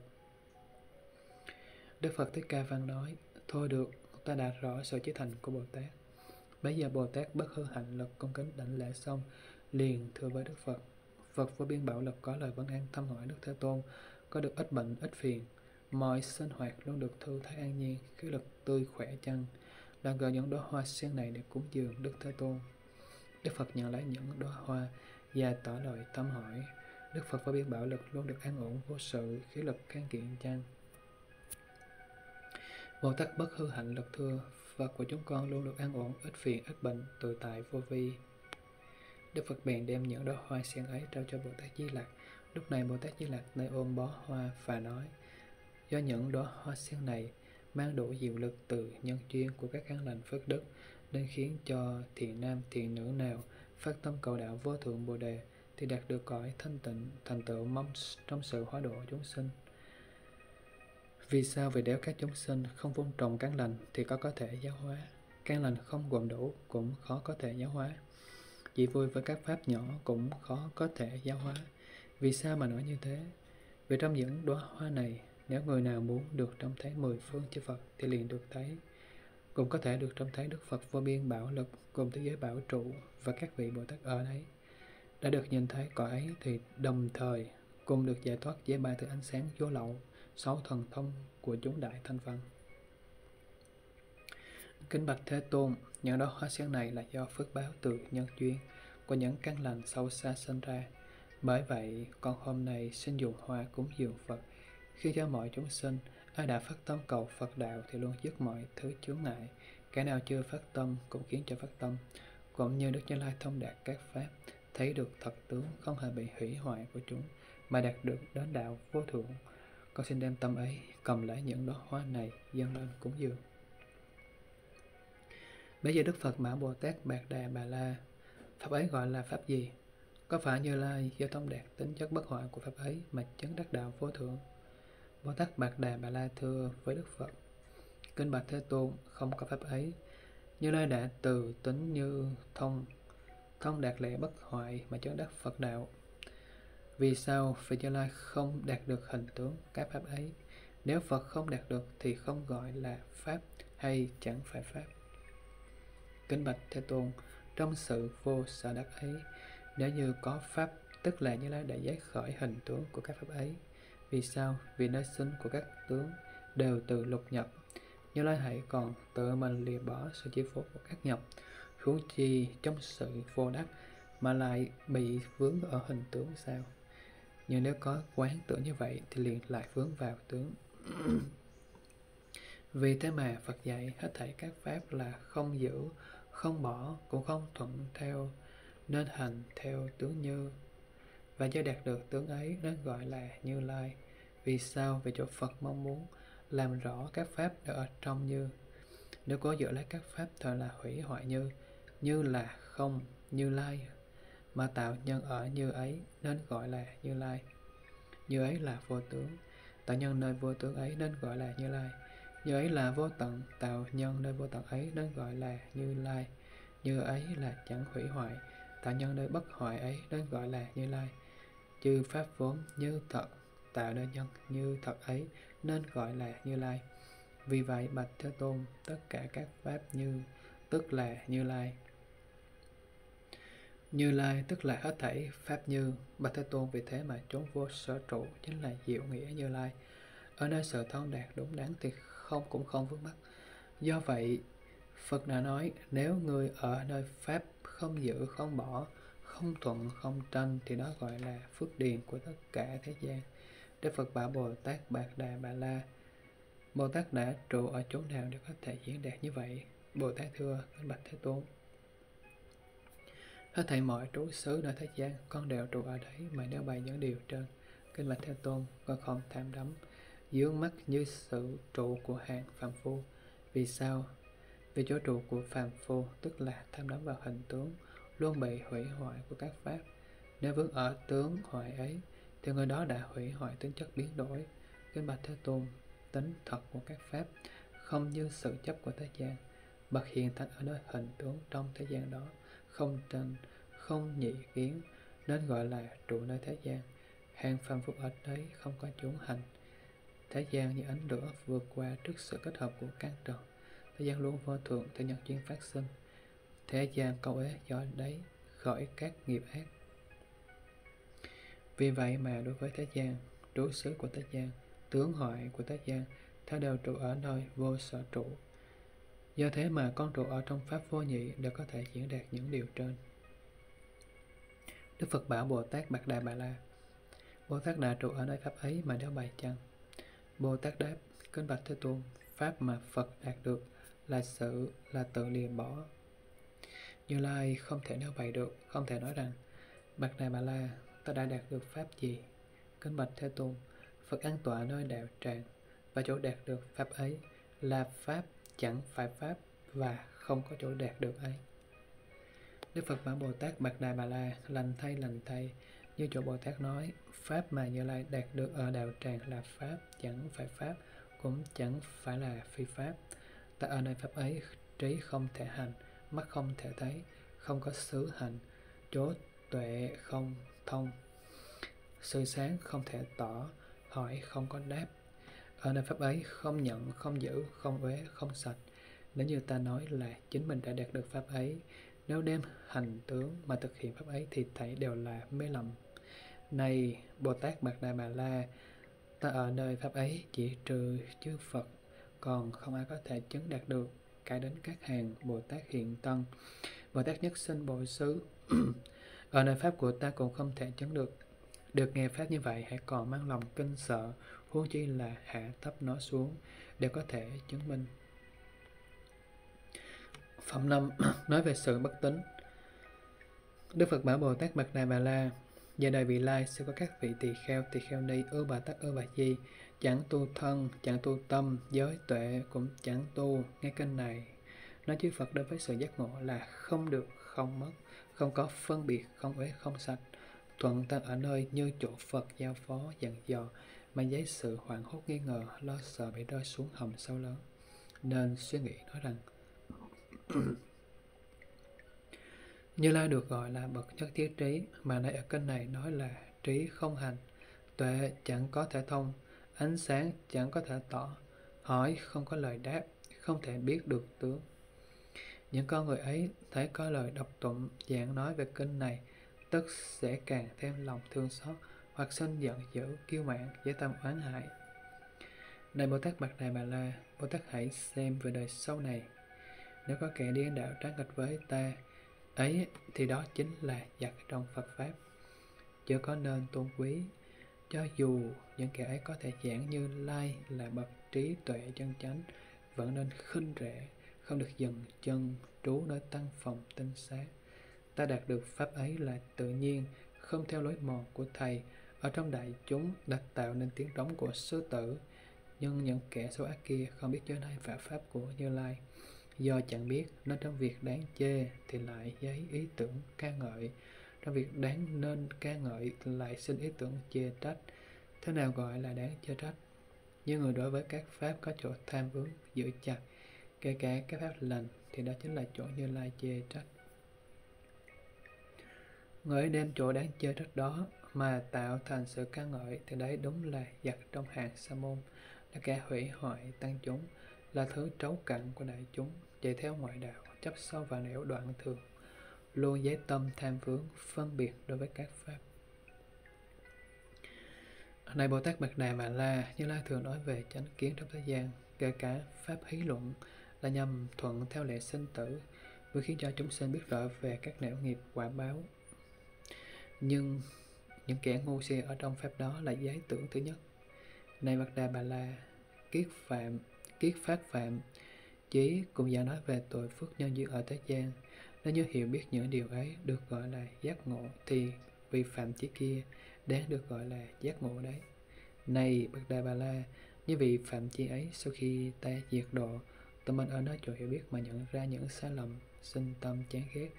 Đức Phật Thích Ca Văn nói: Thôi được, ta đã rõ sự chí thành của Bồ Tát. Bấy giờ Bồ Tát Bất Hư Hạnh Lực cung kính đảnh lễ xong, liền thưa với Đức Phật: Phật Vô Biên Bảo Lực có lời vấn an thăm hỏi Đức Thế Tôn, có được ít bệnh ít phiền, mọi sinh hoạt luôn được thư thái an nhiên, khí lực tươi khỏe chăng? Đã gỡ những đóa hoa sen này để cúng dường Đức Thế Tôn. Đức Phật nhận lấy những đóa hoa và tỏ lời thăm hỏi. Đức Phật Vô Biên Bảo Lực luôn được an ổn vô sự, khí lực khang kiện chăng? Bồ Tát Bất Hư Hạnh Lực thưa: Phật của chúng con luôn được an ổn, ít phiền, ít bệnh, tự tại vô vi. Đức Phật bèn đem những đóa hoa sen ấy trao cho Bồ Tát Di Lạc. Lúc này Bồ Tát Di Lạc tay ôm bó hoa và nói: Do những đóa hoa sen này mang đủ diệu lực từ nhân duyên của các căn lành phước đức, nên khiến cho thiện nam thiện nữ nào phát tâm cầu đạo vô thượng Bồ Đề thì đạt được cõi thanh tịnh, thành tựu mong trong sự hóa độ chúng sinh. Vì sao? Vì nếu các chúng sinh không vun trồng căn lành thì khó có thể giáo hóa, căn lành không gồm đủ cũng khó có thể giáo hóa, chỉ vui với các pháp nhỏ cũng khó có thể giáo hóa. Vì sao mà nói như thế? Vì trong những đóa hoa này, nếu người nào muốn được trông thấy mười phương chư Phật thì liền được thấy, cũng có thể được trông thấy Đức Phật Vô Biên Bảo Lực cùng thế giới bảo trụ và các vị Bồ Tát ở đấy. Đã được nhìn thấy cõi ấy thì đồng thời cùng được giải thoát giải bài từ ánh sáng vô lậu, sáu thần thông của chúng đại thanh văn. Kính bạch Thế Tôn, những đóa hoa sen này là do phước báo từ nhân duyên của những căn lành sâu xa sinh ra. Bởi vậy, con hôm nay xin dùng hoa cúng dường Phật, khi cho mọi chúng sinh, ai đã phát tâm cầu Phật đạo thì luôn dứt mọi thứ chướng ngại. Kẻ nào chưa phát tâm cũng khiến cho phát tâm, cũng như Đức Như Lai thông đạt các pháp, thấy được thật tướng không hề bị hủy hoại của chúng, mà đạt được đến đạo vô thượng. Con xin đem tâm ấy cầm lấy những đóa hoa này dâng lên cúng dường. Bây giờ Đức Phật Mã Bồ Tát Bạc Đà Bà La: Pháp ấy gọi là pháp gì? Có phải Như Lai do thông đạt tính chất bất hoại của pháp ấy mà chứng đắc đạo vô thượng? Bồ Tát Bạc Đà Bà La thưa với Đức Phật: Kính bạch Thế Tôn, không có pháp ấy. Như Lai đã từ tính như thông đạt lẽ bất hoại mà chứng đắc Phật đạo. Vì sao? Vì Như Lai không đạt được hình tướng các pháp ấy. Nếu Phật không đạt được thì không gọi là pháp hay chẳng phải pháp. Kính bạch Thế Tôn, trong sự vô sở đắc ấy, nếu như có pháp, tức là Như Lai đã giác khởi hình tướng của các pháp ấy. Vì sao? Vì nơi sinh của các tướng đều từ lục nhập. Như Lai hãy còn tự mình lìa bỏ sự chi phối của các nhập, huống chi trong sự vô đắc mà lại bị vướng ở hình tướng sao? Nhưng nếu có quán tưởng như vậy thì liền lại vướng vào tướng. Vì thế mà Phật dạy hết thảy các pháp là không giữ, không bỏ, cũng không thuận theo, nên hành theo tướng Như. Và do đạt được tướng ấy nên gọi là Như Lai. Vì sao? Vì chỗ Phật mong muốn làm rõ các pháp đều ở trong Như. Nếu có dựa lấy các pháp thời là hủy hoại Như, Như là không, Như Lai mà tạo nhân ở Như ấy nên gọi là Như Lai. Như ấy là vô tướng, tạo nhân nơi vô tướng ấy nên gọi là Như Lai. Như ấy là vô tận, tạo nhân nơi vô tận ấy nên gọi là Như Lai. Như ấy là chẳng hủy hoại, tạo nhân nơi bất hoại ấy nên gọi là Như Lai. Chư pháp vốn như thật, tạo nên nhân như thật ấy nên gọi là Như Lai. Vì vậy bạch Thế Tôn, tất cả các pháp như tức là Như Lai. Như Lai tức là hết thảy pháp như. Bạch Thế Tôn, vì thế mà chốn vô sở trụ chính là diệu nghĩa Như Lai. Ở nơi sự thông đạt đúng đắn thì không cũng không vướng mắc. Do vậy Phật đã nói, nếu người ở nơi pháp không giữ, không bỏ, không thuận, không tranh thì đó gọi là phước điền của tất cả thế gian. Đức Phật bảo Bồ Tát Bạc Đà Bà La: Bồ Tát đã trụ ở chỗ nào để có thể diễn đạt như vậy? Bồ Tát thưa: Kính bạch Thế Tôn, hết thảy mọi trú xứ nơi thế gian con đều trụ ở đấy mà nêu bày những điều trên. Kính bạch Thế Tôn, con không tham đắm, dướng mắt như sự trụ của hàng phàm phu. Vì sao? Vì chỗ trụ của phàm phu tức là tham đắm vào hình tướng, luôn bị hủy hoại của các pháp. Nếu vướng ở tướng hoại ấy, thì người đó đã hủy hoại tính chất biến đổi. Kính bạch Thế Tôn, tính thật của các pháp không như sự chấp của thế gian, bậc hiền thánh ở nơi hình tướng trong thế gian đó, không tranh, không nhị kiến, nên gọi là trụ nơi thế gian. Hàng phàm phu ở đấy không có chốn hành. Thế gian như ánh lửa vượt qua trước sự kết hợp của căn trần. Thế gian luôn vô thường, theo nhân duyên phát sinh. Thế gian câu ế do đấy khởi các nghiệp ác. Vì vậy mà đối với thế gian, trú xứ của thế gian, tướng hoại của thế gian, ta đều trụ ở nơi vô sở trụ. Do thế mà con trụ ở trong pháp vô nhị đều có thể diễn đạt những điều trên. Đức Phật bảo Bồ Tát Bạc Đà Bà La: Bồ Tát đã trụ ở nơi pháp ấy mà đeo bài chăng? Bồ Tát đáp: Kính bạch Thế Tôn, pháp mà Phật đạt được là sự là tự lìa bỏ. Như Lai không thể đeo bày được, không thể nói rằng: Bạc Đà Bà La, ta đã đạt được pháp gì? Kính bạch Thế Tôn, Phật an tọa nơi đạo tràng, và chỗ đạt được pháp ấy là pháp chẳng phải pháp, và không có chỗ đạt được ấy. Đức Phật bảo Bồ Tát Bạc Đà Bà La: lành thay, như chỗ Bồ Tát nói, pháp mà Như Lai đạt được ở đạo tràng là pháp chẳng phải pháp, cũng chẳng phải là phi pháp. Ta ở nơi pháp ấy, trí không thể hành, mắt không thể thấy, không có xứ hành, chỗ tuệ không thông, sự sáng không thể tỏ, hỏi không có đáp. Ở nơi pháp ấy không nhận, không giữ, không uế, không sạch. Nếu như ta nói là chính mình đã đạt được pháp ấy, nếu đem hành tướng mà thực hiện pháp ấy thì thấy đều là mê lầm. Này Bồ Tát Bạc Đà Bà La, ta ở nơi pháp ấy chỉ trừ chư Phật, còn không ai có thể chứng đạt được, cả đến các hàng Bồ Tát hiện tân, Bồ Tát nhất sinh Bồ xứ. Ở nơi pháp của ta cũng không thể chứng được. Được nghe pháp như vậy hãy còn mang lòng kinh sợ, huống chi là hạ thấp nó xuống để có thể chứng minh. Phẩm 5 nói về sự bất tín. Đức Phật bảo Bồ Tát Bạc Đà Bà La: Giờ đời vị lai sẽ có các vị tỳ kheo ni, ưu bà tắc, ưu bà di, chẳng tu thân, chẳng tu tâm, giới tuệ cũng chẳng tu. Nghe kinh này, nói chư Phật đối với sự giác ngộ là không được, không mất, không có phân biệt, không uế, không sạch. Thuận ta ở nơi như chỗ Phật giao phó dặn dò, mà giấy sự hoảng hốt nghi ngờ, lo sợ bị rơi xuống hầm sâu lớn, nên suy nghĩ nói rằng: Như Lai được gọi là bậc nhất thiết trí, mà nãy ở kênh này nói là trí không hành, tuệ chẳng có thể thông, ánh sáng chẳng có thể tỏ, hỏi không có lời đáp, không thể biết được tướng. Những con người ấy thấy có lời đọc tụng giảng nói về kinh này, tất sẽ càng thêm lòng thương xót, hoặc sinh giận dữ, kiêu mạn, dễ tâm oán hại. Này Bồ Tát Bạc Đà Bà La, Bồ Tát hãy xem về đời sau này. Nếu có kẻ điên đạo trái nghịch với ta ấy, thì đó chính là giặc trong Phật Pháp. Chưa có nên tôn quý, cho dù những kẻ ấy có thể giảng Như Lai là bậc trí tuệ chân chánh, vẫn nên khinh rẻ, không được dừng chân trú nơi tăng phòng tinh xá. Ta đạt được pháp ấy là tự nhiên, không theo lối mòn của thầy, ở trong đại chúng đã tạo nên tiếng trống của sư tử. Nhưng những kẻ xấu ác kia không biết giới này và pháp của Như Lai, do chẳng biết nên trong việc đáng chê thì lại giấy ý tưởng ca ngợi, trong việc đáng nên ca ngợi lại sinh ý tưởng chê trách. Thế nào gọi là đáng chê trách? Như người đối với các pháp có chỗ tham vướng giữ chặt, kể cả các pháp lành, thì đó chính là chỗ Như Lai chê trách. Người đem chỗ đáng chê trách đó mà tạo thành sự ca ngợi, thì đấy đúng là giặc trong hàng sa môn, là kẻ hủy hoại tăng chúng, là thứ trấu cặn của đại chúng, chạy theo ngoại đạo, chấp sau và nẻo đoạn thường, luôn giấy tâm tham vướng phân biệt đối với các pháp. Này Bồ Tát Bạc Đà Bà La, Như Lai thường nói về chánh kiến trong thế gian, kể cả pháp hí luận, là nhằm thuận theo lệ sinh tử, vừa khiến cho chúng sinh biết rõ về các nẻo nghiệp quả báo. Nhưng những kẻ ngu si ở trong pháp đó là giấy tưởng thứ nhất. Này Bạc Đà Bà La, kiết phát phạm, chí cũng giả nói về tội phước nhân duyên ở thế gian. Nếu như hiểu biết những điều ấy được gọi là giác ngộ, thì vi phạm chí kia đáng được gọi là giác ngộ đấy. Này Bạc Đà Bà La, như vị phạm chí ấy, sau khi ta diệt độ, tụi mình ở nơi chỗ hiểu biết mà nhận ra những sai lầm, sinh tâm chán ghét,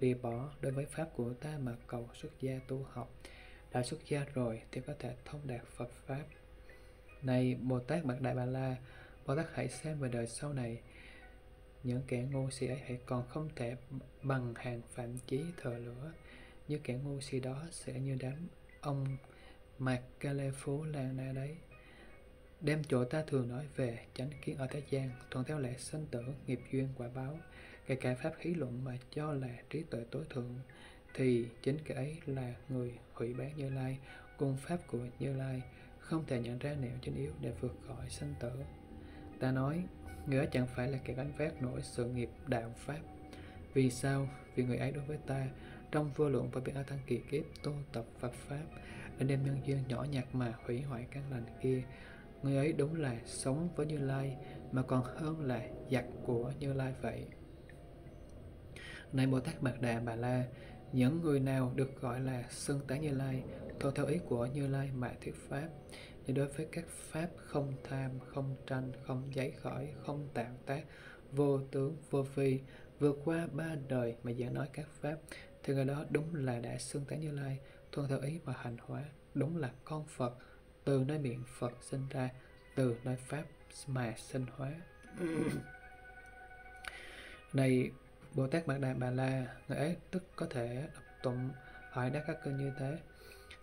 lìa bỏ đối với pháp của ta mà cầu xuất gia tu học. Đã xuất gia rồi thì có thể thông đạt Phật Pháp. Này Bồ Tát Bạc Đà Bà La, Bồ Tát hãy xem về đời sau này. Những kẻ ngu si ấy hãy còn không thể bằng hàng phạm chí thờ lửa. Như kẻ ngu si đó sẽ như đám ông Mạc Ca Lê Phú Lan Na đấy. Đem chỗ ta thường nói về chánh kiến ở thế gian, thuận theo lệ sinh tử, nghiệp duyên, quả báo, kể cả pháp khí luận mà cho là trí tuệ tối thượng, thì chính kẻ ấy là người hủy bán Như Lai, cùng pháp của Như Lai, không thể nhận ra nẻo chính yếu để vượt khỏi sinh tử. Ta nói, người ấy chẳng phải là kẻ gánh vác nổi sự nghiệp đạo pháp. Vì sao? Vì người ấy đối với ta, trong vô lượng và biệt a tăng kỳ kiếp tu tập Phật Pháp, để đem nhân duyên nhỏ nhặt mà hủy hoại căn lành kia. Người ấy đúng là sống với Như Lai, mà còn hơn là giặc của Như Lai vậy. Này Bồ Tát Bạc Đà Bà La, những người nào được gọi là xưng tán Như Lai, thuận theo ý của Như Lai mà thuyết Pháp, nhưng đối với các Pháp không tham, không tranh, không giấy khởi, không tạo tác, vô tướng, vô vi, vượt qua ba đời mà giảng nói các Pháp, thì người đó đúng là đã xưng tán Như Lai, thuận theo ý và hành hóa, đúng là con Phật, từ nơi miệng Phật sinh ra, từ nơi Pháp mà sinh hóa. Này Bồ Tát Bạc Đà Bà La, người ấy tức có thể đọc tụng hỏi đáp các kinh như thế.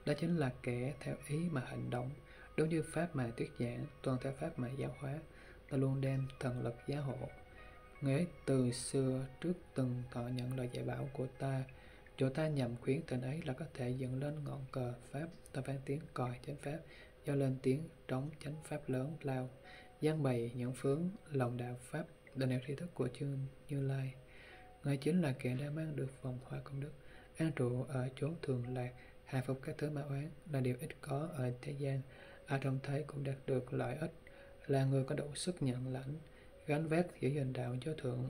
Đó chính là kẻ theo ý mà hành động, đúng như Pháp mà thuyết giảng, tuân theo Pháp mà giáo hóa. Ta luôn đem thần lực gia hộ. Người ấy từ xưa trước từng thọ nhận lời dạy bảo của ta. Chỗ ta nhằm khuyến tình ấy là có thể dựng lên ngọn cờ Pháp. Ta vang tiếng còi chánh Pháp, do lên tiếng trống chánh Pháp lớn lao, giang bày những phướng lòng đạo Pháp, đền nẻo tri thức của chư Như Lai. Ngài chính là kẻ đã mang được vòng hoa công đức, an trụ ở chỗ thường lạc, hạ phục các thứ ma oán là điều ít có ở thế gian. Ai trông thấy cũng đạt được lợi ích, là người có đủ sức nhận lãnh, gánh vác giữ gìn đạo vô thượng,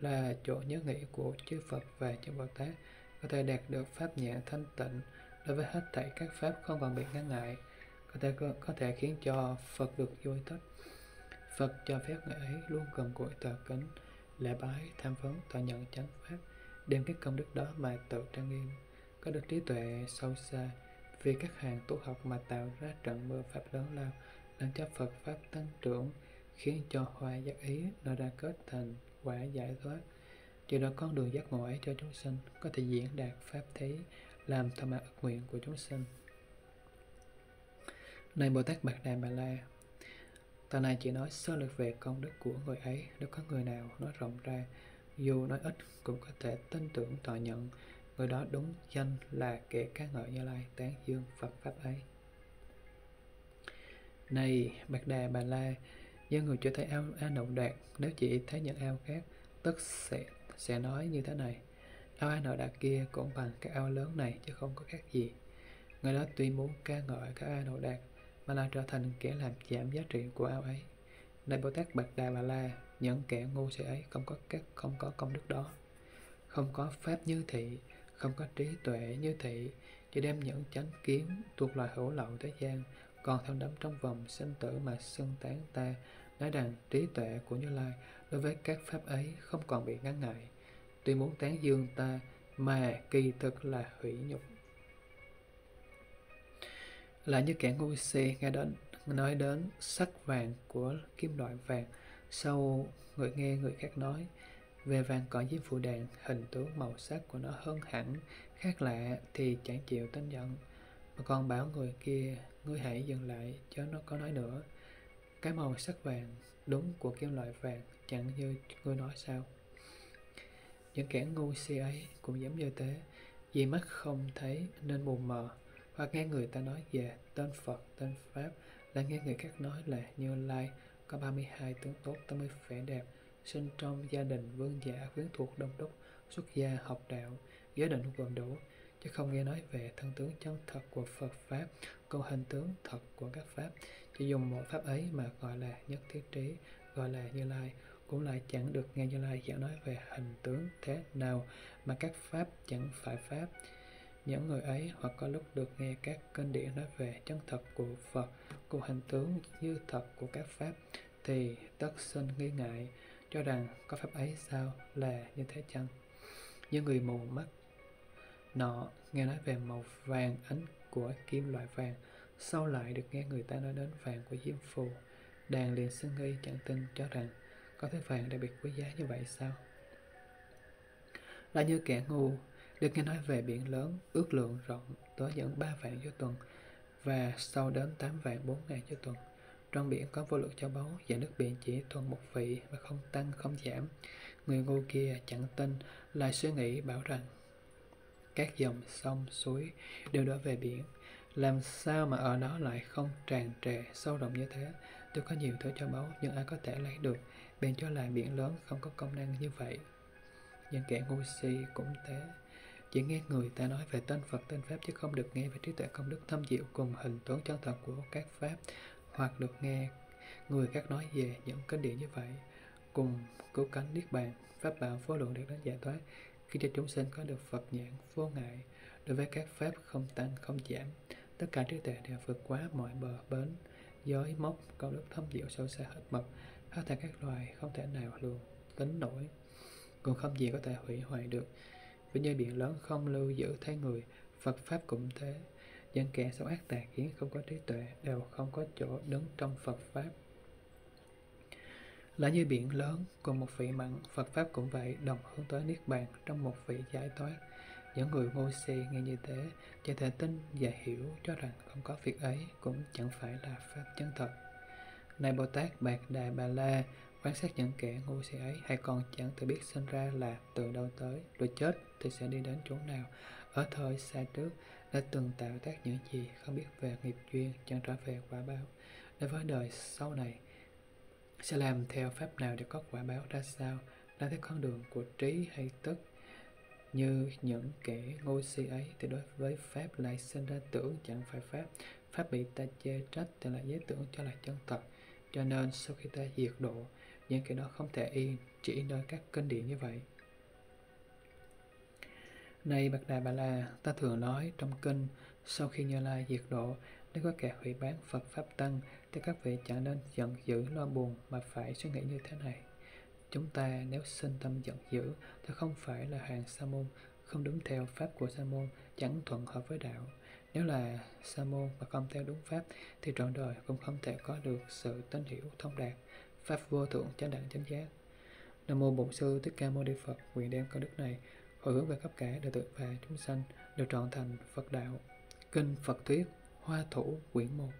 là chỗ nhớ nghĩ của chư Phật và chư Bồ Tát, có thể đạt được pháp nhãn thanh tịnh đối với hết thảy các pháp không còn bị ngăn ngại, có thể khiến cho Phật được vui thích. Phật cho phép người ấy luôn cầm cụi tờ kính, lễ bái, tham vấn, thọ nhận chánh pháp, đem cái công đức đó mà tự trang nghiêm, có được trí tuệ sâu xa, vì các hàng tu học mà tạo ra trận mưa pháp lớn lao, làm cho Phật pháp tăng trưởng, khiến cho hoa giác ý nó ra kết thành quả giải thoát. Chỉ đó con đường giác ngộ ấy cho chúng sinh có thể diễn đạt pháp thế, làm thỏa mãn ước nguyện của chúng sinh. Này Bồ Tát Bạc Đà Bà La, ta này chỉ nói sơ lược về công đức của người ấy. Nếu có người nào nói rộng ra, dù nói ít cũng có thể tin tưởng thọ nhận, người đó đúng danh là kẻ ca ngợi Như Lai, tán dương Phật Pháp ấy. Này Bạc Đà Bà La, do người chưa thấy ao động đạt, nếu chỉ thấy những ao khác, tức sẽ nói như thế này: ao A Nậu Đạt kia cũng bằng các ao lớn này chứ không có khác gì. Người đó tuy muốn ca ngợi các A Nậu Đạt, mà là trở thành kẻ làm giảm giá trị của ao ấy. Này Bồ Tát Bạc Đà Bà La, những kẻ ngu si ấy không có công đức đó, không có pháp như thị, không có trí tuệ như thị, chỉ đem những chánh kiến thuộc loài hữu lậu thế gian, còn thâm đắm trong vòng sinh tử mà xưng tán ta, nói rằng trí tuệ của Như Lai đối với các pháp ấy không còn bị ngăn ngại. Tuy muốn tán dương ta mà kỳ thực là hủy nhục. Là như kẻ ngu si nghe đến nói đến sắc vàng của kim loại vàng, sau người nghe người khác nói về vàng cỏ diêm phù đàn, hình tướng màu sắc của nó hơn hẳn khác lạ, thì chẳng chịu tin nhận, mà còn bảo người kia: ngươi hãy dừng lại chớ nó có nói nữa. Cái màu sắc vàng đúng của kim loại vàng chẳng như ngươi nói sao? Những kẻ ngu si ấy cũng giống như thế, vì mắt không thấy nên mù mờ, hoặc nghe người ta nói về tên Phật, tên Pháp, là nghe người khác nói là Như Lai có 32 tướng tốt, 80 vẻ đẹp, sinh trong gia đình vương giả, quyến thuộc đông đúc, xuất gia học đạo, giới định gồm đủ, chứ không nghe nói về thân tướng chân thật của Phật Pháp, câu hình tướng thật của các Pháp. Chỉ dùng mỗi Pháp ấy mà gọi là nhất thiết trí, gọi là Như Lai, cũng lại chẳng được nghe Như Lai giảng nói về hình tướng thế nào mà các Pháp chẳng phải Pháp. Những người ấy hoặc có lúc được nghe các kinh điển nói về chân thật của Phật, của hình tướng như thật của các Pháp, thì tất sinh nghi ngại, cho rằng có Pháp ấy sao là như thế chăng? với người mù mắt nọ nghe nói về màu vàng ánh của kim loại vàng, sau lại được nghe người ta nói đến vàng của Diêm Phù, đàn liền xưng nghi chẳng tin, cho rằng có thứ vàng đặc biệt quý giá như vậy sao? Là như kẻ ngu được nghe nói về biển lớn ước lượng rộng tối dẫn 3 vạn cho tuần và sau đến 8 vạn 4 ngày cho tuần. Trong biển có vô lượng châu báu và nước biển chỉ thuần một vị mà không tăng không giảm. Người ngu kia chẳng tin, lại suy nghĩ bảo rằng các dòng sông suối đều đổ về biển, làm sao mà ở đó lại không tràn trề sâu rộng như thế? Tôi có nhiều thứ châu báu nhưng ai có thể lấy được, bèn cho là biển lớn không có công năng như vậy. Nhưng kẻ ngu si cũng thế, chỉ nghe người ta nói về tên Phật tên Pháp chứ không được nghe về trí tuệ công đức thâm diệu cùng hình tướng chân thật của các Pháp, hoặc được nghe người khác nói về những kinh điển như vậy, cùng cứu cánh niết bàn, pháp bảo vô lượng để đến giải thoát, khi cho chúng sinh có được Phật nhãn vô ngại, đối với các Pháp không tăng không giảm, tất cả trí tuệ đều vượt quá mọi bờ bến, giới mốc, công đức thâm diệu sâu xa hết mực, hết thảy các loài không thể nào lường tính nổi, còn không gì có thể hủy hoại được. Vì như biển lớn không lưu giữ thay người, Phật Pháp cũng thế. Những kẻ xấu ác tà kiến không có trí tuệ đều không có chỗ đứng trong Phật Pháp. Là như biển lớn cùng một vị mặn, Phật Pháp cũng vậy, đồng hướng tới niết bàn trong một vị giải thoát. Những người ngu si nghe như thế chẳng thể tin và hiểu, cho rằng không có việc ấy cũng chẳng phải là Pháp chân thật. Này Bồ Tát Bạc Đà Bà La, quan sát những kẻ ngu si ấy, hay còn chẳng tự biết sinh ra là từ đâu tới, rồi chết thì sẽ đi đến chỗ nào. Ở thời xa trước đã từng tạo tác những gì không biết về nghiệp duyên, chẳng trả về quả báo. Đối với đời sau này sẽ làm theo pháp nào để có quả báo ra sao, ra theo con đường của trí hay tức. Như những kẻ ngu si ấy thì đối với pháp lại sinh ra tưởng chẳng phải pháp, pháp bị ta chê trách thì lại giới tưởng cho là chân thật. Cho nên sau khi ta diệt độ, những kẻ đó không thể yên chỉ nơi các kinh điển như vậy. Này Bạc Đà Bà La, ta thường nói trong kinh, sau khi Như Lai diệt độ, nếu có kẻ hủy bán Phật Pháp Tăng, thì các vị chẳng nên giận dữ lo buồn mà phải suy nghĩ như thế này. Chúng ta nếu sinh tâm giận dữ thì không phải là hàng sa môn, không đúng theo pháp của sa môn, chẳng thuận hợp với đạo. Nếu là sa môn mà không theo đúng pháp thì trọn đời cũng không thể có được sự tín hiểu thông đạt, pháp vô thượng chánh đẳng chánh giác. Nam mô Bổn Sư Thích Ca Mâu Ni Phật, nguyện đem công đức này hồi hướng về khắp cả đệ tử và chúng sanh đều trọn thành Phật đạo. Kinh Phật Thuyết Hoa Thủ quyển 1.